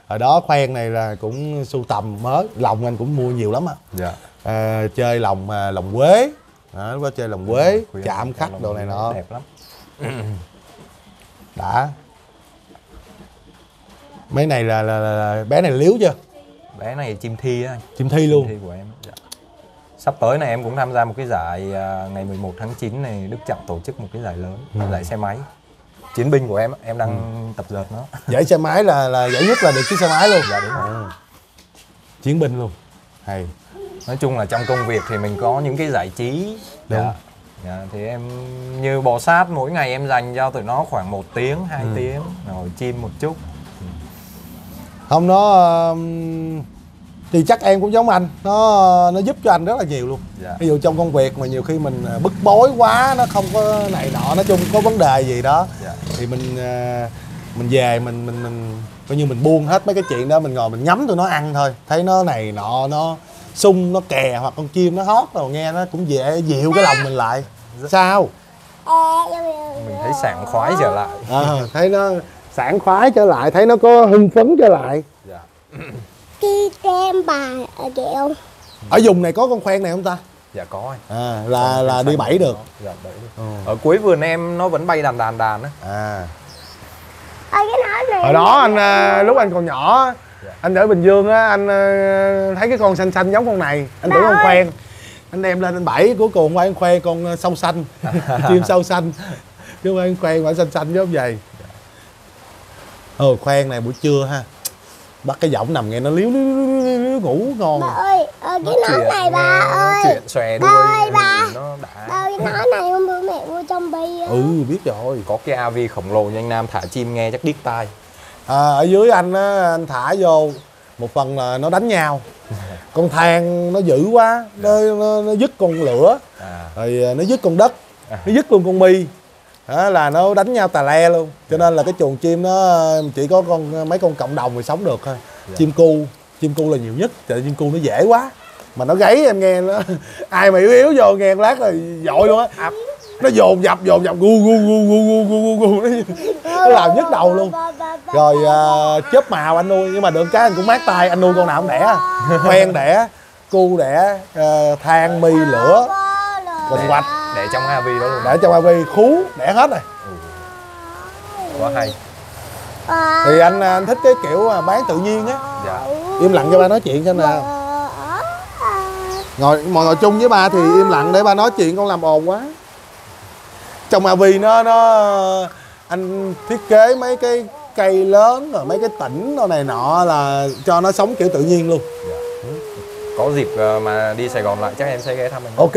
Hồi đó khoen này là cũng sưu tầm mới, lồng anh cũng mua nhiều lắm á. Dạ. À, chơi lồng lồng quế, đó, lúc đó chơi lồng quế, ừ, chạm khách đồ này nọ. Đẹp lắm. Đã. Mấy này là, là, là, là bé này liếu chưa? Bé này chim thi á. Chim thi luôn. Chim thi của em. Dạ. Sắp tới này em cũng tham gia một cái giải ngày mười một tháng chín này, Đức Trọng tổ chức một cái giải lớn, ừ. giải xe máy. Chiến binh của em, em đang ừ. tập dượt nó. Giải xe máy là là giải nhất là được chiếc xe máy luôn. Dạ đúng rồi. À. Chiến binh luôn. Hay. Nói chung là trong công việc thì mình có những cái giải trí. Đúng. Dạ. Dạ, thì em như bò sát mỗi ngày em dành cho tụi nó khoảng một tiếng, hai ừ. tiếng, rồi chim một chút. Ừ. Không nó uh... thì chắc em cũng giống anh, nó nó giúp cho anh rất là nhiều luôn. Dạ. Ví dụ trong công việc mà nhiều khi mình bức bối quá, nó không có này nọ, nói chung có vấn đề gì đó, dạ. thì mình mình về mình mình mình coi như mình buông hết mấy cái chuyện đó, mình ngồi mình nhắm tụi nó ăn thôi, thấy nó này nọ, nó sung nó kè hoặc con chim nó hót rồi nghe nó cũng dễ dịu cái lòng mình lại. Sao? Mình thấy sảng khoái trở lại. À, thấy nó sảng khoái trở lại, thấy nó có hưng phấn trở lại. Dạ. Khi em bà ở vậy không? Ở vùng này có con khoen này không ta? Dạ có. À, là là đi bẫy được. Dạ bẫy được. Ừ. Ở cuối vườn em nó vẫn bay đàn đàn đàn á. À. Ở cái này. Hồi đó anh à, lúc anh còn nhỏ, dạ. anh ở Bình Dương á, anh à, thấy cái con xanh xanh giống con này, anh tưởng con khoen. Anh đem lên anh bẫy, cuối cùng anh khoe con sâu xanh, chim sâu xanh. Chứ anh khoe quả xanh xanh giống vậy. Ờ khoen này buổi trưa ha. Bắt cái giọng nằm nghe nó liếu liếu, liếu, liếu, liếu ngủ ngon. Bà ơi, cái nón này bà ơi. Chuyện xòe đuôi. Ơi, bà. Nó đã. Bà ơi, cái nón này hôm bữa mẹ mua trong bi á. Ừ, biết rồi. Có cái a vê khổng lồ như anh Nam thả chim nghe chắc điếc tai. À, ở dưới anh á, anh thả vô. Một phần là nó đánh nhau. Con than nó dữ quá. Nó, nó, nó dứt con lửa. À. Rồi nó dứt con đất. À. Nó dứt luôn con bi. Đó là nó đánh nhau tà le luôn, cho nên là cái chuồng chim nó chỉ có con mấy con cộng đồng thì sống được thôi. Dạ. Chim cu, chim cu là nhiều nhất, tại chim cu nó dễ quá, mà nó gáy em nghe nó, ai mà yếu yếu vô nghe một lát rồi dội luôn á, nó dồn dập dồn dập gu gu gu gu gu gu nó, nó làm nhức đầu luôn. Rồi uh, chớp màu anh nuôi, nhưng mà được cái anh cũng mát tay, anh nuôi con nào cũng đẻ, khoen đẻ, cu đẻ, uh, than mi lửa, quanh quanh. Để trong a vê đó luôn. Để trong a vê khú, đẻ hết rồi. Ừ. Quá hay. Thì anh anh thích cái kiểu bán tự nhiên á. Dạ. Im lặng cho ba nói chuyện xem nào. Ngồi mọi ngồi chung với ba thì im lặng để ba nói chuyện, con làm ồn quá. Trong a vê nó nó anh thiết kế mấy cái cây lớn rồi mấy cái tĩnh đồ này nọ là cho nó sống kiểu tự nhiên luôn. Dạ. Có dịp mà đi Sài Gòn lại chắc em sẽ ghé thăm anh. Ok,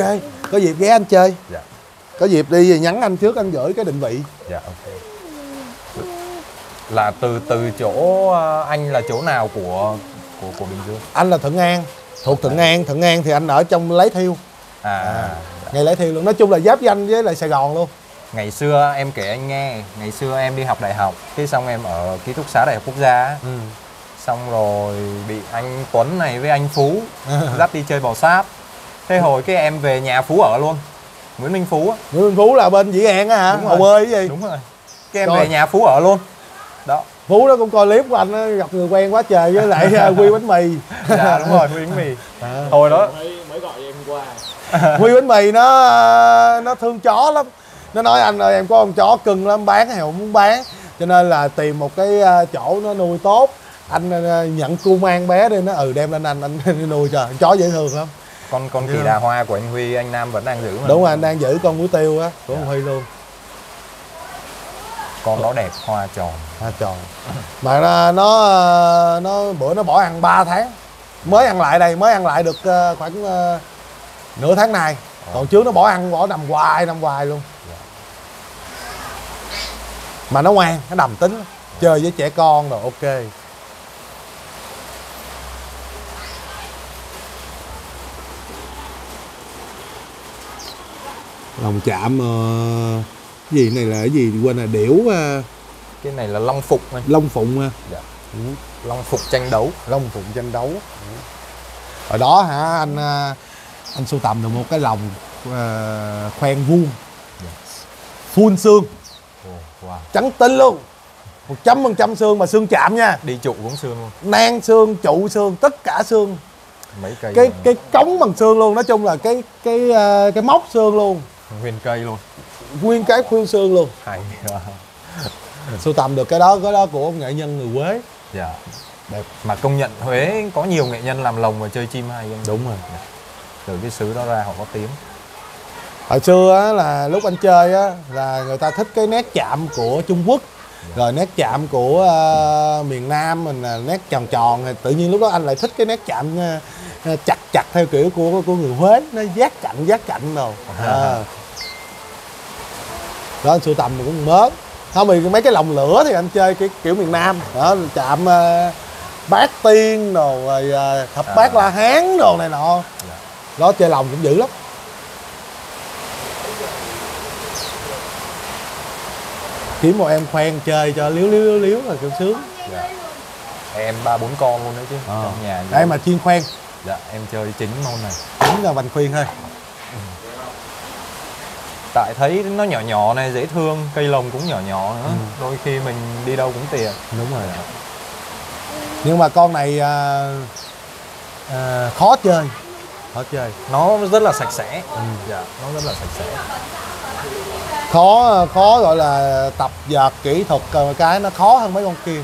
có dịp ghé anh chơi. Dạ. Có dịp đi thì nhắn anh trước, anh gửi cái định vị. Dạ ok. Là từ từ chỗ anh là chỗ nào của của của Bình Dương? Anh là Thượng An, thuộc Thượng An. Thượng An thì anh ở trong Lấy Thiêu. À, à dạ. Ngay Lấy Thiêu luôn, nói chung là giáp danh với lại Sài Gòn luôn. Ngày xưa em kể anh nghe, ngày xưa em đi học đại học, cái xong em ở ký túc xá Đại học Quốc gia. Ừ. Xong rồi bị anh Tuấn này với anh Phú dắt đi chơi bò sát. Thế hồi cái em về nhà Phú ở luôn, Nguyễn Minh Phú á. Nguyễn Minh Phú là bên Dĩ An á hả? Đúng rồi. Bơi cái gì? Đúng rồi. Cái em rồi. Về nhà Phú ở luôn. Đó. Phú đó cũng coi clip của anh đó, gặp người quen quá trời với lại Huy bánh mì. Dạ đúng rồi, Huy bánh mì. À. Hồi đó mới gọi em qua. Huy bánh mì nó nó thương chó lắm. Nó nói anh ơi em có con chó cưng lắm, bán hay không muốn bán. Cho nên là tìm một cái chỗ nó nuôi tốt. Anh nhận cu mang bé đi, nó ừ đem lên anh, anh nuôi cho, chó dễ thương lắm. Con con kỳ đà hoa của anh Huy, anh Nam vẫn đang giữ mà. Đúng rồi, anh đang giữ con muối tiêu á, của dạ. anh Huy luôn. Con đó đẹp, hoa tròn. Hoa tròn. Mà nó, nó, nó bữa nó bỏ ăn ba tháng. Mới ăn lại đây, mới ăn lại được khoảng uh, nửa tháng này. Còn trước nó bỏ ăn, bỏ nằm hoài, nằm hoài luôn. Mà nó ngoan, nó đầm tính. Chơi với trẻ con rồi, ok. Lòng chạm uh, gì này là cái gì quên là điểu uh, cái này là long phục này. Long phụng uh. Dạ. Ừ. Long phục tranh đấu, long phụng tranh đấu. Ừ. Ở đó hả anh uh, anh sưu tầm được một cái lồng uh, khoen vuông. Yes. Full xương. Oh, wow. Trắng tinh luôn, một trăm phần trăm xương, mà xương chạm nha, đi trụ cũng xương luôn, nang xương, trụ xương, tất cả xương. Mấy cây cái cái cống bằng xương luôn, nói chung là cái cái uh, cái móc xương luôn, nguyên cây luôn, nguyên cái khuôn xương luôn. Hay quá. Sưu tầm được cái đó, cái đó của nghệ nhân người Huế. Dạ. Đẹp. Mà công nhận Huế có nhiều nghệ nhân làm lồng và chơi chim hay. Đúng rồi. Từ cái xứ đó ra họ có tiếng. Hồi xưa á, là lúc anh chơi á, là người ta thích cái nét chạm của Trung Quốc. Dạ. Rồi nét chạm của uh, miền Nam mình là nét tròn tròn, thì tự nhiên lúc đó anh lại thích cái nét chạm uh, chặt chặt theo kiểu của của người Huế, nó giác cạnh giác cạnh rồi. À. Đó anh sưu tầm mình cũng mớn. Thôi mình mấy cái lồng lửa thì anh chơi cái kiểu miền Nam đó, chạm uh, bát tiên đồ, rồi uh, thập à. Bát La Hán đồ này nọ. Dạ. Đó chơi lồng cũng dữ lắm. Kiếm một em khoen chơi cho liếu liếu liếu liếu là kiểu sướng. Dạ. Em ba bốn con luôn đấy chứ. À. Trong nhà đây mà chuyên khoen. Dạ em chơi chính môn này, chính là bành khuyên thôi. Ừ. Tại thấy nó nhỏ nhỏ này dễ thương, cây lồng cũng nhỏ nhỏ nữa. Ừ. Đôi khi mình đi đâu cũng tiện. Đúng rồi. Dạ. Nhưng mà con này à, à, khó chơi, khó chơi. Nó rất là sạch sẽ. Ừ. Dạ nó rất là sạch sẽ. Khó khó gọi là tập dợt kỹ thuật cái nó khó hơn mấy con kia.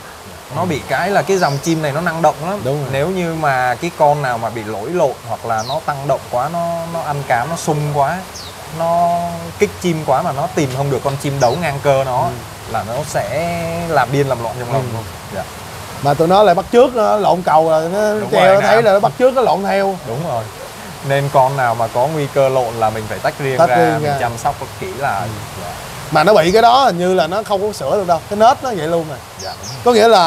Nó bị cái là cái dòng chim này nó năng động lắm. Đúng rồi. Nếu như mà cái con nào mà bị lỗi lộn hoặc là nó tăng động quá, nó nó ăn cám, nó sung quá, nó kích chim quá mà nó tìm không được con chim đấu ngang cơ nó. Ừ. Là nó sẽ làm điên làm loạn trong lòng. Ừ. Luôn. Dạ. Mà tụi nó lại bắt chước, nó lộn cầu là nó treo, nó thấy là nó bắt chước nó lộn theo. Đúng rồi. Nên con nào mà có nguy cơ lộn là mình phải tách riêng tách ra, riêng mình ra. Chăm sóc kỹ là. Ừ. Dạ. Mà nó bị cái đó hình như là nó không có sửa được đâu, cái nết nó vậy luôn rồi. Dạ. Có nghĩa là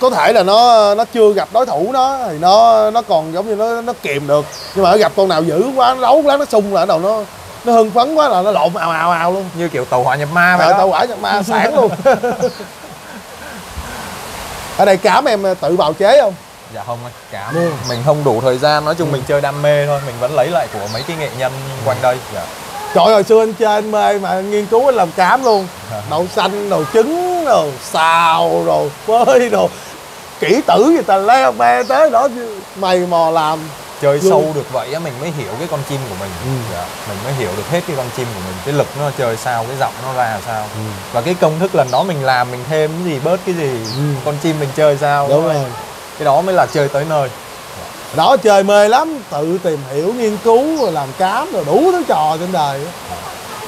có thể là nó nó chưa gặp đối thủ nó thì nó nó còn giống như nó nó kìm được, nhưng mà nó gặp con nào dữ quá, nó đấu quá, nó sung là ở đầu nó nó hưng phấn quá là nó lộn ào ào ào luôn, như kiểu tàu hỏa nhập ma vậy. À, tàu hỏa nhập ma sẵn luôn. Ở đây cám em tự bào chế không? Dạ không anh, cả ừ. Mình không đủ thời gian, nói chung ừ. Mình chơi đam mê thôi, mình vẫn lấy lại của mấy cái nghệ nhân quanh đây. Dạ. Trời ơi, hồi xưa anh chơi anh mê mà nghiên cứu anh làm cám luôn. Đậu xanh, đồ trứng, đồ xào, đồ phơi, đồ kỹ tử gì ta leo mê tới đó mày mò làm. Chơi luôn. Sâu được vậy á, mình mới hiểu cái con chim của mình. Ừ. Dạ. Mình mới hiểu được hết cái con chim của mình, cái lực nó chơi sao, cái giọng nó ra sao. Ừ. Và cái công thức lần đó mình làm, mình thêm cái gì, bớt cái gì, ừ. Con chim mình chơi sao. Đúng rồi. Cái đó mới là chơi tới nơi. Đó chơi mê lắm, tự tìm hiểu, nghiên cứu, rồi làm cám, rồi đủ thứ trò trên đời.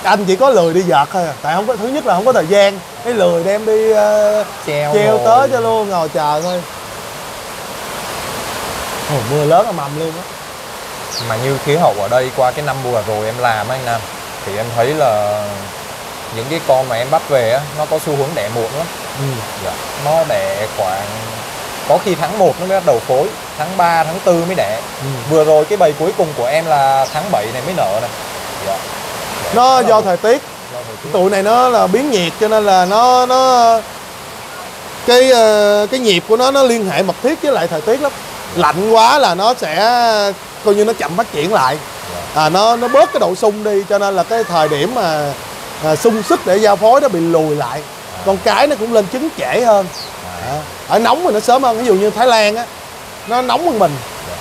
Anh chỉ có lười đi vợt thôi, tại không có, thứ nhất là không có thời gian, cái lười đem đi uh, treo, treo tới cho luôn, ngồi chờ thôi. Ồ, mưa lớn nó mầm luôn á. Mà như khí hậu ở đây qua cái năm vừa rồi em làm á anh Nam, thì em thấy là những cái con mà em bắt về á, nó có xu hướng đẻ muộn lắm. Ừ. Dạ. Nó đẻ khoảng có khi tháng một nó mới bắt đầu phối, tháng ba, tháng tư mới đẻ. Ừ. Vừa rồi cái bầy cuối cùng của em là tháng bảy này mới nở này. Dạ. Nó do thời tiết. do thời tiết. Tụi này nó là biến nhiệt cho nên là nó nó cái cái nhịp của nó nó liên hệ mật thiết với lại thời tiết lắm. Lạnh quá là nó sẽ coi như nó chậm phát triển lại. À, nó nó bớt cái độ sung đi cho nên là cái thời điểm mà à, sung sức để giao phối nó bị lùi lại. Con cái nó cũng lên trứng trễ hơn. À, ở nóng thì nó sớm hơn, ví dụ như Thái Lan á, nó nóng hơn mình,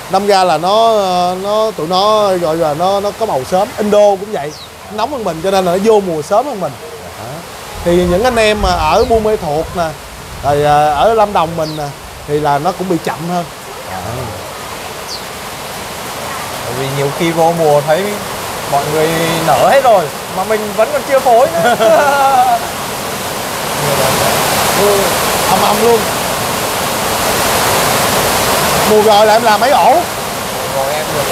đâm ra là nó nó tụi nó gọi là nó nó có màu sớm. Indo cũng vậy, nóng hơn mình cho nên là nó vô mùa sớm hơn mình. À, thì những anh em mà ở Buôn Mê Thuộc nè, rồi ở Lâm Đồng mình nè, thì là nó cũng bị chậm hơn. À, vì nhiều khi vô mùa thấy mọi người nở hết rồi mà mình vẫn còn chưa phối nữa. mưa ầm ầm luôn. Mùa rồi là em làm mấy ổ? Rồi em được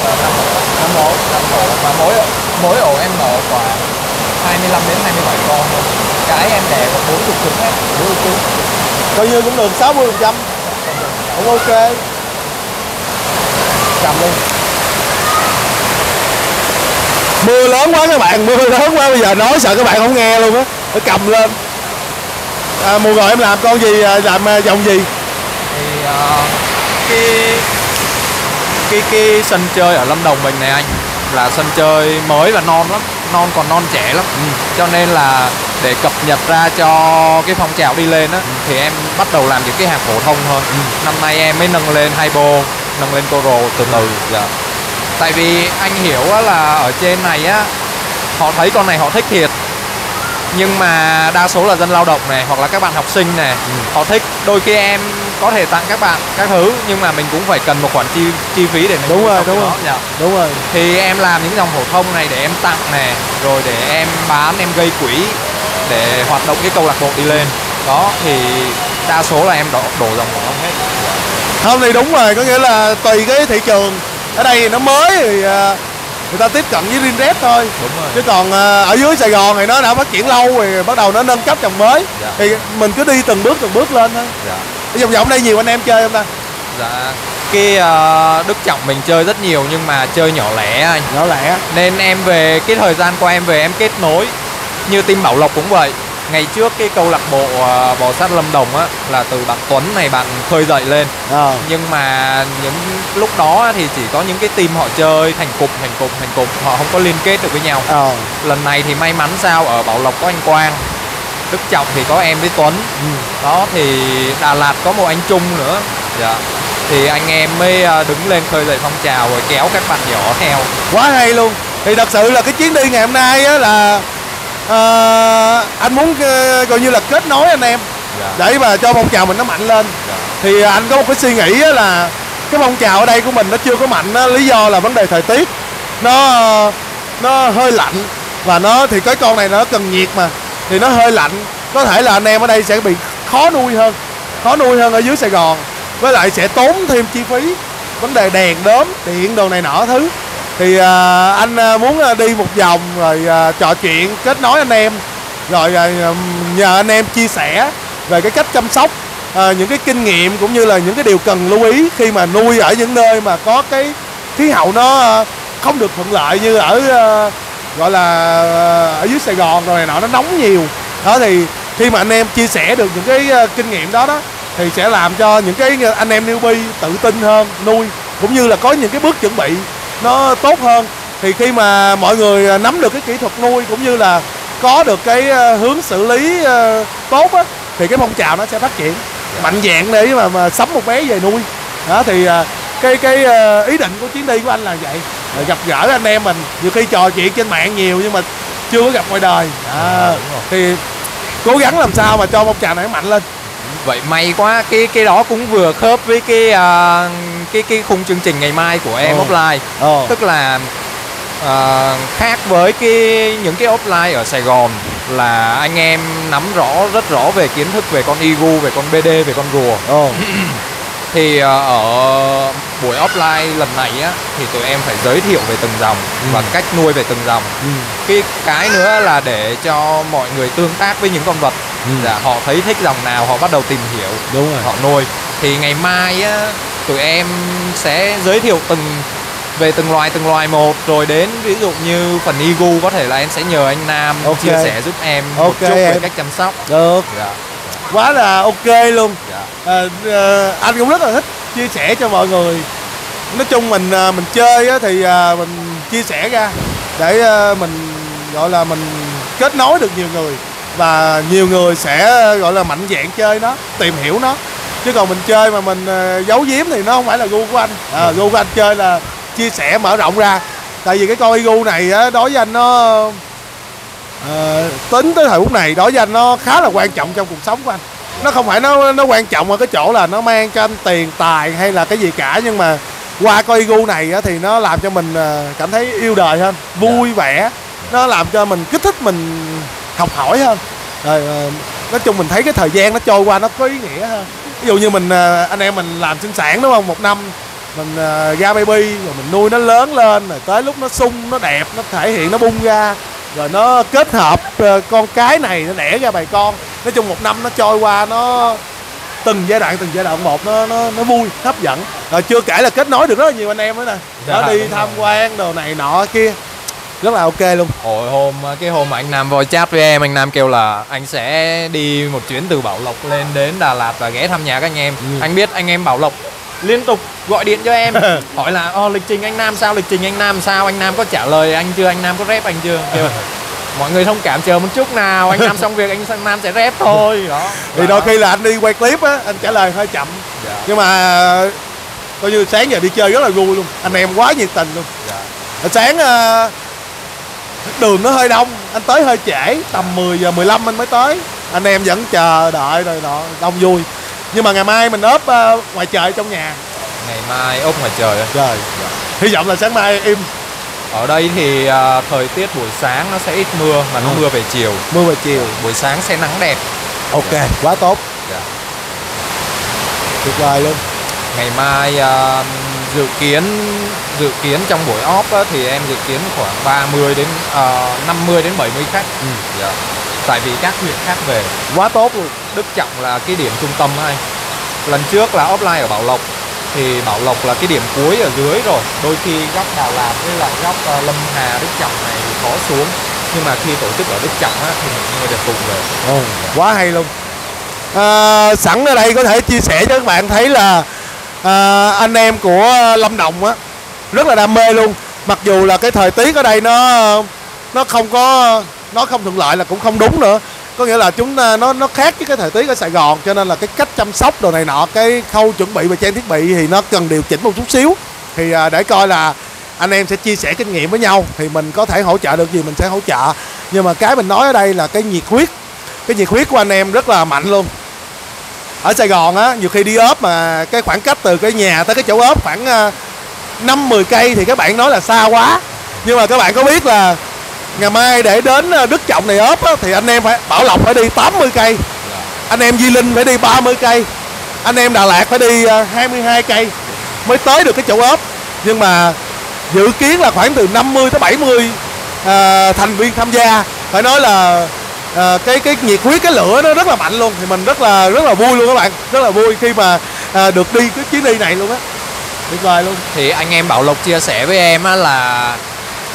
năm ổ, năm ổ và mỗi mỗi ổ em mở khoảng hai mươi lăm đến hai mươi bảy con. Cái em đẻ có bốn mươi trứng hết, bốn mươi trứng. Coi như cũng được sáu mươi phần trăm. Cũng ok. Cầm luôn. Mưa lớn quá các bạn, mưa lớn quá bây giờ nói sợ các bạn không nghe luôn á. Phải cầm lên. À, mùa rồi em làm con gì, làm dòng gì? Thì uh, cái cái cái sân chơi ở Lâm Đồng mình này anh là sân chơi mới và non lắm, non còn non trẻ lắm. Ừ. Cho nên là để cập nhật ra cho cái phong trào đi lên á, ừ. thì em bắt đầu làm những cái hàng phổ thông thôi. Ừ. Năm nay em mới nâng lên hypo, nâng lên coro từ từ. Dạ. Tại vì anh hiểu là ở trên này á, họ thấy con này họ thích thiệt. Nhưng mà đa số là dân lao động này hoặc là các bạn học sinh này, ừ. họ thích. Đôi khi em có thể tặng các bạn các thứ nhưng mà mình cũng phải cần một khoản chi chi phí để mình đúng rồi đúng rồi dạ. đúng rồi thì em làm những dòng phổ thông này để em tặng này, rồi để em bán, em gây quỹ để hoạt động cái câu lạc bộ đi lên đó. Thì đa số là em đổ, đổ dòng phổ thông hết. Không thì đúng rồi, có nghĩa là tùy cái thị trường. Ở đây thì nó mới thì người ta tiếp cận với Rinrep thôi. Đúng rồi. Chứ còn ở dưới Sài Gòn thì nó đã phát triển lâu rồi, bắt đầu nó nâng cấp dòng mới. Dạ. Thì mình cứ đi từng bước từng bước lên thôi. Dạ. Ở vòng vòng đây nhiều anh em chơi không ta? Dạ. Cái uh, Đức Trọng mình chơi rất nhiều nhưng mà chơi nhỏ lẻ anh. Nhỏ lẻ. Nên em về cái thời gian qua em về em kết nối. Như team Bảo Lộc cũng vậy. Ngày trước cái câu lạc bộ uh, bò sát Lâm Đồng á là từ bạn Tuấn này bạn khơi dậy lên. À. Nhưng mà những lúc đó thì chỉ có những cái team họ chơi thành cục thành cục thành cục, họ không có liên kết được với nhau. À. Lần này thì may mắn sao ở Bảo Lộc có anh Quang, Đức Trọng thì có em với Tuấn, ừ. đó thì Đà Lạt có một anh Trung nữa. Dạ. Thì anh em mới đứng lên khơi dậy phong trào rồi kéo các bạn nhỏ theo. Quá hay luôn. Thì thật sự là cái chuyến đi ngày hôm nay á là à, anh muốn coi như là kết nối anh em, dạ. để mà cho phong trào mình nó mạnh lên. Dạ. Thì anh có một cái suy nghĩ là cái phong trào ở đây của mình nó chưa có mạnh á, lý do là vấn đề thời tiết nó nó hơi lạnh và nó thì cái con này nó cần nhiệt mà thì nó hơi lạnh, có thể là anh em ở đây sẽ bị khó nuôi hơn, khó nuôi hơn ở dưới Sài Gòn, với lại sẽ tốn thêm chi phí vấn đề đèn đốm điện đồ này nọ thứ. Thì à, anh muốn đi một vòng rồi à, trò chuyện kết nối anh em, rồi à, nhờ anh em chia sẻ về cái cách chăm sóc, à, những cái kinh nghiệm cũng như là những cái điều cần lưu ý khi mà nuôi ở những nơi mà có cái khí hậu nó không được thuận lợi như ở à, gọi là ở dưới Sài Gòn rồi này nọ, nó nóng nhiều đó. Thì khi mà anh em chia sẻ được những cái kinh nghiệm đó đó thì sẽ làm cho những cái anh em newbie tự tin hơn nuôi, cũng như là có những cái bước chuẩn bị nó tốt hơn. Thì khi mà mọi người nắm được cái kỹ thuật nuôi cũng như là có được cái hướng xử lý tốt á, thì cái phong trào nó sẽ phát triển mạnh dạng để mà, mà sắm một bé về nuôi đó. Thì cái cái ý định của chuyến đi của anh là vậy, gặp gỡ anh em mình, nhiều khi trò chuyện trên mạng nhiều nhưng mà chưa có gặp ngoài đời à, thì cố gắng làm sao mà cho phong trào này mạnh lên. Vậy may quá, cái cái đó cũng vừa khớp với cái uh, cái cái khung chương trình ngày mai của em. Ừ. Offline. Ừ. Tức là uh, khác với cái những cái offline ở Sài Gòn là anh em nắm rõ rất rõ về kiến thức về con Igu, về con bê đê, về con rùa. Ừ. Thì ở buổi offline lần này á, thì tụi em phải giới thiệu về từng dòng, ừ. và cách nuôi về từng dòng. Ừ. Cái cái nữa là để cho mọi người tương tác với những con vật, ừ. dạ, họ thấy thích dòng nào họ bắt đầu tìm hiểu. Đúng rồi. Họ nuôi. Thì ngày mai á, tụi em sẽ giới thiệu từng về từng loài từng loài một, rồi đến ví dụ như phần Igu có thể là em sẽ nhờ anh Nam okay. chia sẻ giúp em okay. một chút về cách chăm sóc. Được. Dạ. Quá là ok luôn. À, à, anh cũng rất là thích chia sẻ cho mọi người. Nói chung mình à, mình chơi á, thì à, mình chia sẻ ra để à, mình gọi là mình kết nối được nhiều người và nhiều người sẽ gọi là mạnh dạn chơi nó, tìm hiểu nó. Chứ còn mình chơi mà mình à, giấu giếm thì nó không phải là gu của anh. À, gu của anh chơi là chia sẻ mở rộng ra. Tại vì cái coi gu này á, đối với anh nó à, tính tới thời phút này đối với anh nó khá là quan trọng trong cuộc sống của anh. Nó không phải nó nó quan trọng ở cái chỗ là nó mang cho anh tiền tài hay là cái gì cả, nhưng mà qua coi Igu này á, thì nó làm cho mình cảm thấy yêu đời hơn, vui vẻ, nó làm cho mình kích thích mình học hỏi hơn. Rồi nói chung mình thấy cái thời gian nó trôi qua nó có ý nghĩa hơn. Ví dụ như mình anh em mình làm sinh sản đúng không, một năm mình ra baby rồi mình nuôi nó lớn lên, rồi tới lúc nó sung, nó đẹp, nó thể hiện, nó bung ra, rồi nó kết hợp con cái này nó đẻ ra bầy con. Nói chung một năm nó trôi qua, nó từng giai đoạn từng giai đoạn một nó nó, nó vui, hấp dẫn. Rồi chưa kể là kết nối được rất là nhiều anh em nữa nè, nó đi tham quan đồ này nọ kia, rất là ok luôn. Hồi hôm cái hôm mà anh Nam voi chat với em, anh Nam kêu là anh sẽ đi một chuyến từ Bảo Lộc lên đến Đà Lạt và ghé thăm nhà các anh em. Ừ. Anh biết anh em Bảo Lộc liên tục gọi điện cho em hỏi là ô, lịch trình anh Nam sao, lịch trình anh Nam sao, anh Nam có trả lời anh chưa, anh Nam có rep anh chưa. Kêu mọi người thông cảm chờ một chút nào, anh Nam xong việc anh Nam sẽ rep thôi đó. Thì đôi khi là anh đi quay clip á, anh trả lời hơi chậm. Dạ. Nhưng mà coi như sáng giờ đi chơi rất là vui luôn, anh em quá nhiệt tình luôn. Dạ. Sáng đường nó hơi đông, anh tới hơi trễ, tầm mười giờ mười lăm anh mới tới, anh em vẫn chờ đợi rồi đó, đông vui. Nhưng mà ngày mai mình ốp uh, ngoài trời trong nhà. Ngày mai ốp ngoài trời. Trời. Hy vọng là sáng mai im. Ở đây thì uh, thời tiết buổi sáng nó sẽ ít mưa, mà nó ừ. mưa về chiều. Mưa về chiều. Buổi sáng sẽ nắng đẹp. Ok, yeah. Quá tốt. Yeah. Tuyệt vời luôn. Ngày mai uh, dự kiến dự kiến trong buổi ốp thì em dự kiến khoảng ba mươi đến năm mươi đến bảy mươi khách. Ừ. Yeah. Tại vì các huyện khác về. Quá tốt luôn. Đức Trọng là cái điểm trung tâm hay. Lần trước là offline ở Bảo Lộc, thì Bảo Lộc là cái điểm cuối ở dưới rồi. Đôi khi góc Đà Lạt với lại góc Lâm Hà, Đức Trọng này khó xuống. Nhưng mà khi tổ chức ở Đức Trọng á, thì mình nghe được cùng về. Oh, quá hay luôn. à, Sẵn ở đây có thể chia sẻ cho các bạn thấy là à, anh em của Lâm Đồng á, rất là đam mê luôn. Mặc dù là cái thời tiết ở đây nó Nó không có Nó không thuận lợi là cũng không đúng nữa. Có nghĩa là chúng nó nó khác với cái thời tiết ở Sài Gòn, cho nên là cái cách chăm sóc đồ này nọ, cái khâu chuẩn bị về trang thiết bị thì nó cần điều chỉnh một chút xíu. Thì để coi là anh em sẽ chia sẻ kinh nghiệm với nhau, thì mình có thể hỗ trợ được gì mình sẽ hỗ trợ. Nhưng mà cái mình nói ở đây là cái nhiệt huyết, cái nhiệt huyết của anh em rất là mạnh luôn. Ở Sài Gòn á, nhiều khi đi ốp mà cái khoảng cách từ cái nhà tới cái chỗ ốp khoảng năm mười cây thì các bạn nói là xa quá. Nhưng mà các bạn có biết là ngày mai để đến Đức Trọng này ốp á, thì anh em phải Bảo Lộc phải đi tám mươi cây, anh em Di Linh phải đi ba mươi cây, anh em Đà Lạt phải đi hai mươi hai cây mới tới được cái chỗ ốp. Nhưng mà dự kiến là khoảng từ năm mươi tới bảy mươi à, thành viên tham gia. Phải nói là à, cái cái nhiệt huyết, cái lửa nó rất là mạnh luôn. Thì mình rất là rất là vui luôn các bạn, rất là vui khi mà à, được đi cái chuyến đi này luôn á, tuyệt vời luôn. Thì anh em Bảo Lộc chia sẻ với em á là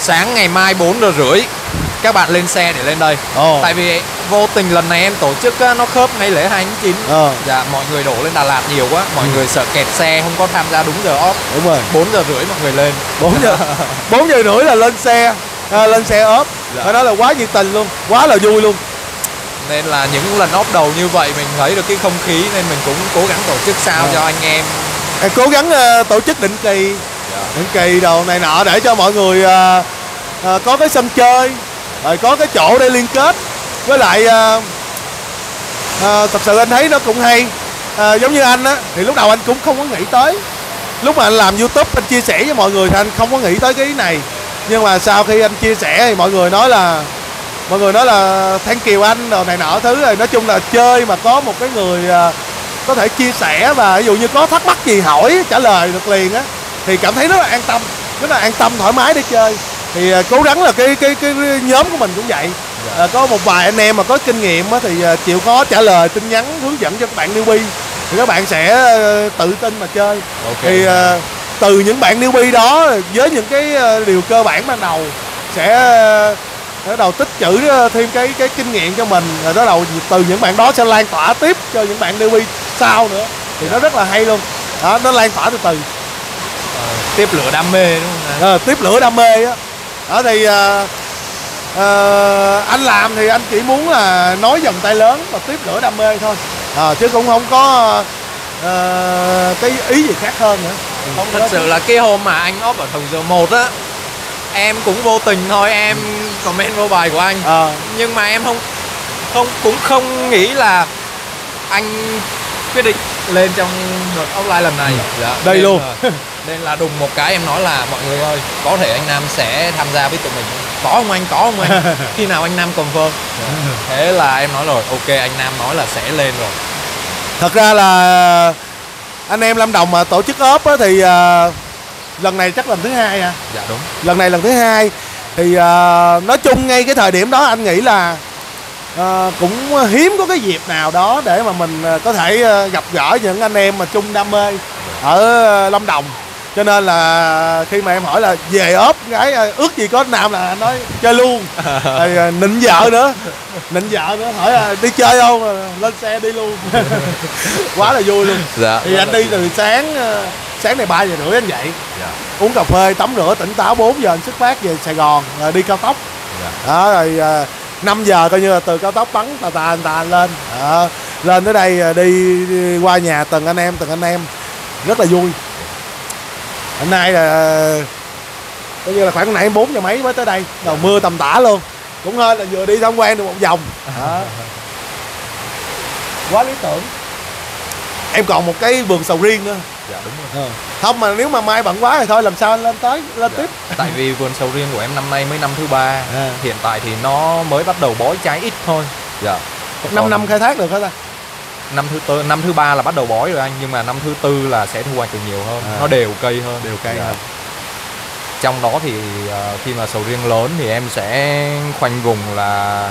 sáng ngày mai bốn giờ rưỡi các bạn lên xe để lên đây. Oh. Tại vì vô tình lần này em tổ chức nó khớp ngay lễ hai tháng chín. Oh. Dạ, mọi người đổ lên Đà Lạt nhiều quá, mọi ừ. người sợ kẹt xe không có tham gia đúng giờ off. Đúng rồi. bốn giờ rưỡi mọi người lên. bốn giờ bốn giờ rưỡi là lên xe, à, lên xe off. Dạ. Đó là quá nhiệt tình luôn, quá là vui luôn. Nên là những lần off đầu như vậy mình thấy được cái không khí, nên mình cũng cố gắng tổ chức sao oh. cho anh em. Em cố gắng uh, tổ chức định kỳ. Những kỳ đồ này nọ để cho mọi người à, à, có cái sân chơi, rồi có cái chỗ để liên kết. Với lại à, à, thật sự anh thấy nó cũng hay. à, Giống như anh á, thì lúc đầu anh cũng không có nghĩ tới. Lúc mà anh làm YouTube anh chia sẻ với mọi người thì anh không có nghĩ tới cái ý này. Nhưng mà sau khi anh chia sẻ thì mọi người nói là Mọi người nói là thank you anh đồ này nọ thứ. Rồi nói chung là chơi mà có một cái người à, có thể chia sẻ, và ví dụ như có thắc mắc gì hỏi trả lời được liền á, thì cảm thấy rất là an tâm, rất là an tâm thoải mái để chơi. Thì à, cố gắng là cái cái cái nhóm của mình cũng vậy. À, có một vài anh em mà có kinh nghiệm á, thì à, chịu khó trả lời tin nhắn hướng dẫn cho các bạn newbie, thì các bạn sẽ à, tự tin mà chơi. Okay. Thì à, từ những bạn newbie đó, với những cái à, điều cơ bản ban đầu sẽ à, bắt đầu tích trữ thêm cái cái kinh nghiệm cho mình, rồi bắt đầu từ những bạn đó sẽ lan tỏa tiếp cho những bạn newbie sau nữa. Thì nó rất là hay luôn. Đó, nó lan tỏa từ từ. Tiếp lửa đam mê đúng không? À, tiếp lửa đam mê á. Đó thì à, à, anh làm thì anh chỉ muốn là nói vòng tay lớn và tiếp lửa đam mê thôi, à, chứ cũng không có à, cái ý gì khác hơn nữa. Ừ. Không, thật sự là cái hôm mà anh off ở Thượng Giờ một á, em cũng vô tình thôi, em comment vô bài của anh. À. Nhưng mà em không không cũng không nghĩ là anh quyết định lên trong đợt offline lần này. Dạ, đây luôn. Nên là đùng một cái em nói là mọi người ơi, có thể anh Nam sẽ tham gia với tụi mình. có không anh, có không anh? Khi nào anh Nam confirm? Thế là em nói rồi, ok anh Nam nói là sẽ lên rồi. Thật ra là anh em Lâm Đồng mà tổ chức ốp á, thì uh, lần này chắc lần thứ hai hả? Dạ đúng. Lần này lần thứ hai thì uh, nói chung ngay cái thời điểm đó anh nghĩ là uh, cũng hiếm có cái dịp nào đó để mà mình có thể uh, gặp gỡ những anh em mà chung đam mê ở Lâm Đồng. Cho nên là khi mà em hỏi là về ốp gái ước gì có Nam là anh nói chơi luôn. Rồi nịnh vợ nữa, nịnh vợ nữa hỏi đi chơi không, lên xe đi luôn. Quá là vui luôn. Dạ, thì anh đi từ sáng, sáng này ba giờ rưỡi anh dậy, dạ, uống cà phê tắm rửa tỉnh táo, bốn giờ anh xuất phát về Sài Gòn rồi đi cao tốc. Dạ. Đó, rồi năm giờ coi như là từ cao tốc bắn tà tà tà lên. Đó, lên tới đây đi, đi qua nhà từng anh em từng anh em rất là vui. Hôm nay là coi như là khoảng nãy bốn giờ mấy mới tới đây, đầu mưa tầm tã luôn, cũng hơi là vừa đi tham quan được một vòng. Đó, quá lý tưởng. Em còn một cái vườn sầu riêng nữa. Dạ đúng rồi. Không mà nếu mà mai bận quá thì thôi làm sao anh lên tới lên dạ, tiếp. Tại vì vườn sầu riêng của em năm nay mới năm thứ ba, à, hiện tại thì nó mới bắt đầu bói trái ít thôi. Dạ. Năm năm khai thác được hết ta. Năm thứ tư, năm thứ ba là bắt đầu bói rồi anh, nhưng mà năm thứ tư là sẽ thu hoạch được nhiều hơn, à, nó đều cây hơn, đều cây dạ, hơn. Trong đó thì khi mà sầu riêng lớn thì em sẽ khoanh vùng là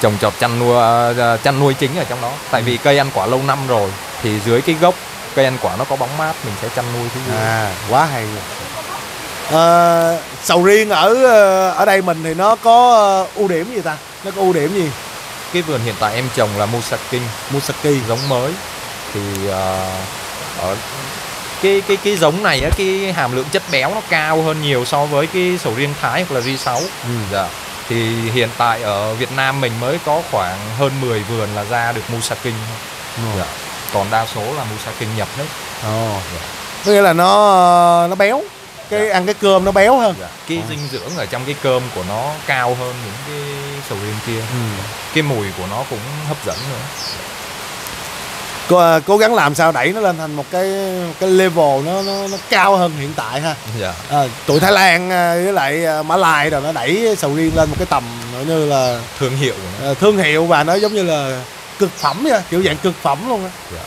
trồng trọt chăn nuôi, chăn nuôi chính ở trong đó. Tại vì cây ăn quả lâu năm rồi thì dưới cái gốc cây ăn quả nó có bóng mát, mình sẽ chăn nuôi thứ gì. À, quá hay. À, sầu riêng ở ở đây mình thì nó có ưu điểm gì ta? Nó có ưu điểm gì? Cái vườn hiện tại em trồng là Musang King, Musang King giống mới thì uh, ở cái cái cái giống này á, cái hàm lượng chất béo nó cao hơn nhiều so với cái sầu riêng Thái hoặc là ri sáu. Ừ, dạ. Thì hiện tại ở Việt Nam mình mới có khoảng hơn mười vườn là ra được Musang King. Ừ, dạ. Còn đa số là Musang King nhập hết. Ồ, oh, dạ. Có nghĩa là nó nó béo, cái dạ, ăn cái cơm nó béo hơn. Dạ. Cái oh, dinh dưỡng ở trong cái cơm của nó cao hơn những cái sầu riêng kia. Ừ, cái mùi của nó cũng hấp dẫn nữa. Cô cố gắng làm sao đẩy nó lên thành một cái cái level nó nó, nó cao hơn hiện tại ha. Dạ. À, tụi Thái Lan với lại Mã Lai rồi nó đẩy sầu riêng lên một cái tầm như là thương hiệu của nó. Thương hiệu và nó giống như là cực phẩm vậy, kiểu dạng cực phẩm luôn á. Dạ.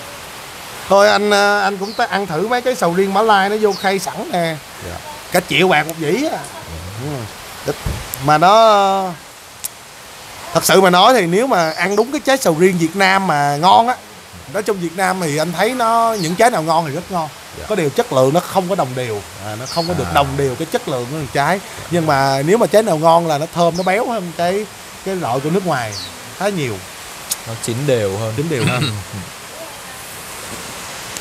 Thôi anh anh cũng tới ăn thử mấy cái sầu riêng Mã Lai nó vô khay sẵn nè. Dạ. Cả triệu bạc một dĩ à. Dạ. Mà nó thật sự mà nói thì nếu mà ăn đúng cái trái sầu riêng Việt Nam mà ngon á, nói trong Việt Nam thì anh thấy nó những trái nào ngon thì rất ngon. Dạ. Có điều chất lượng nó không có đồng đều, à, nó không có được à, đồng đều cái chất lượng của trái. Dạ. Nhưng mà nếu mà trái nào ngon là nó thơm, nó béo hơn cái cái loại của nước ngoài khá nhiều. Nó chín đều hơn, chín đều hơn.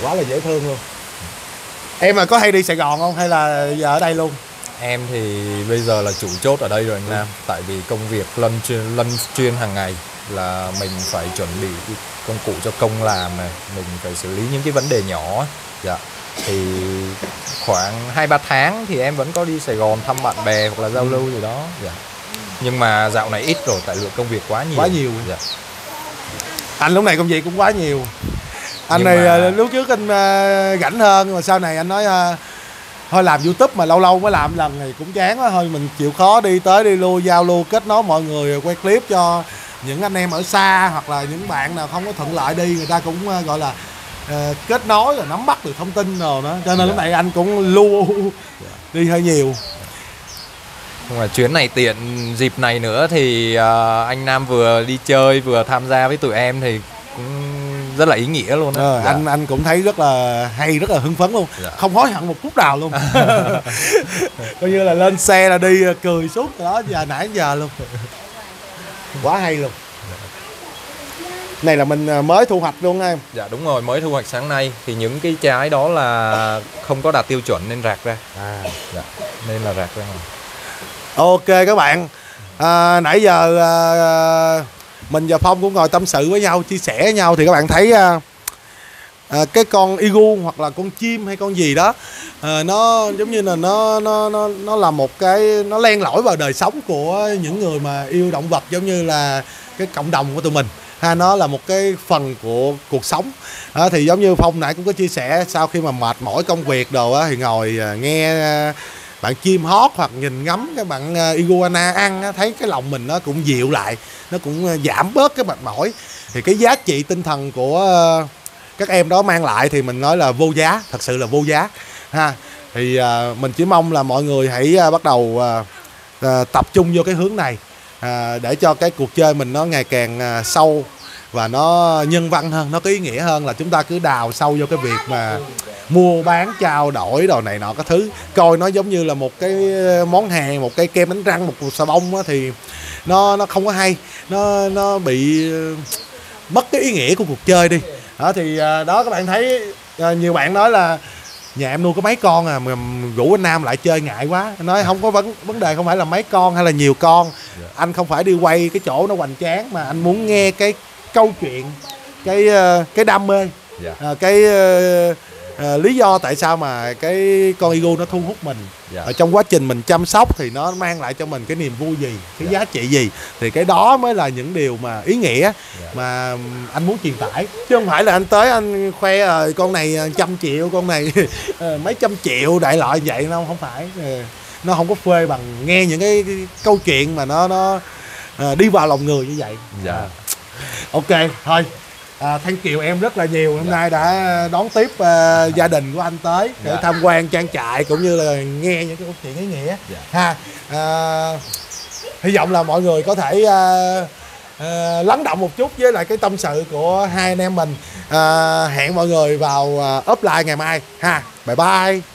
Quá là dễ thương luôn. Em mà có hay đi Sài Gòn không hay là giờ ở đây luôn? Em thì bây giờ là chủ chốt ở đây rồi anh Nam. Ừ. Tại vì công việc lân chuyên, lân chuyên hàng ngày là mình phải chuẩn bị công cụ cho công làm này, mình phải xử lý những cái vấn đề nhỏ. Dạ. Thì khoảng hai ba tháng thì em vẫn có đi Sài Gòn thăm bạn bè hoặc là giao lưu ừ, gì đó. Dạ. Nhưng mà dạo này ít rồi tại lượng công việc quá nhiều. Quá nhiều. Dạ. Anh lúc này công việc cũng quá nhiều. Anh nhưng này mà... lúc trước anh uh, rảnh hơn mà sau này anh nói uh, thôi làm YouTube mà lâu lâu mới làm lần thì cũng chán quá, thôi mình chịu khó đi tới đi lui giao lưu kết nối mọi người, quay clip cho những anh em ở xa hoặc là những bạn nào không có thuận lợi đi, người ta cũng gọi là uh, kết nối rồi nắm bắt được thông tin rồi đó, cho nên lúc này anh cũng lưu đi hơi nhiều. Nhưng mà chuyến này tiện dịp này nữa thì uh, anh Nam vừa đi chơi vừa tham gia với tụi em thì cũng rất là ý nghĩa luôn đó. Ờ, dạ. Anh anh cũng thấy rất là hay, rất là hưng phấn luôn. Dạ. Không hối hận một phút nào luôn. Coi như là lên xe là đi cười suốt đó giờ nãy giờ luôn. Quá hay luôn. Này là mình mới thu hoạch luôn em. Dạ đúng rồi, mới thu hoạch sáng nay thì những cái trái đó là không có đạt tiêu chuẩn nên rạc ra. À, dạ. Nên là rạc ra. Rồi. Ok các bạn. À, nãy giờ à, mình và Phong cũng ngồi tâm sự với nhau, chia sẻ với nhau thì các bạn thấy à, à, cái con igu hoặc là con chim hay con gì đó à, nó giống như là nó nó nó nó là một cái nó len lỏi vào đời sống của những người mà yêu động vật giống như là cái cộng đồng của tụi mình ha, nó là một cái phần của cuộc sống. À, thì giống như Phong nãy cũng có chia sẻ sau khi mà mệt mỏi công việc đồ á, thì ngồi nghe bạn chim hót hoặc nhìn ngắm các bạn iguana ăn, thấy cái lòng mình nó cũng dịu lại, nó cũng giảm bớt cái mệt mỏi. Thì cái giá trị tinh thần của các em đó mang lại thì mình nói là vô giá, thật sự là vô giá ha. Thì mình chỉ mong là mọi người hãy bắt đầu tập trung vô cái hướng này để cho cái cuộc chơi mình nó ngày càng sâu và nó nhân văn hơn, nó có ý nghĩa hơn là chúng ta cứ đào sâu vô cái việc mà mua bán trao đổi đồ này nọ các thứ, coi nó giống như là một cái món hàng, một cái kem đánh răng, một cục xà bông á, thì nó nó không có hay, nó nó bị mất cái ý nghĩa của cuộc chơi đi đó. Thì đó, các bạn thấy nhiều bạn nói là nhà em nuôi có mấy con à, mà rủ anh Nam lại chơi ngại quá. Nói không có vấn vấn đề không phải là mấy con hay là nhiều con, anh không phải đi quay cái chỗ nó hoành tráng, mà anh muốn nghe cái câu chuyện, cái cái đam mê, cái À, lý do tại sao mà cái con Igu nó thu hút mình. Dạ. Ở trong quá trình mình chăm sóc thì nó mang lại cho mình cái niềm vui gì, cái dạ. giá trị gì, thì cái đó mới là những điều mà ý nghĩa dạ. mà anh muốn truyền tải, chứ không phải là anh tới anh khoe à, con này trăm triệu, con này mấy trăm triệu đại loại vậy. Không, không phải, nó không có phê bằng nghe những cái, cái câu chuyện mà nó nó à, đi vào lòng người như vậy. Dạ. À, ok thôi. À, thank you em rất là nhiều hôm dạ. nay đã đón tiếp uh, dạ. gia đình của anh tới để dạ. tham quan trang trại cũng như là nghe những cái câu chuyện ý nghĩa dạ. ha. À, hy vọng là mọi người có thể uh, uh, lắng động một chút với lại cái tâm sự của hai anh em mình. Uh, hẹn mọi người vào uh, offline ngày mai ha. Bye bye.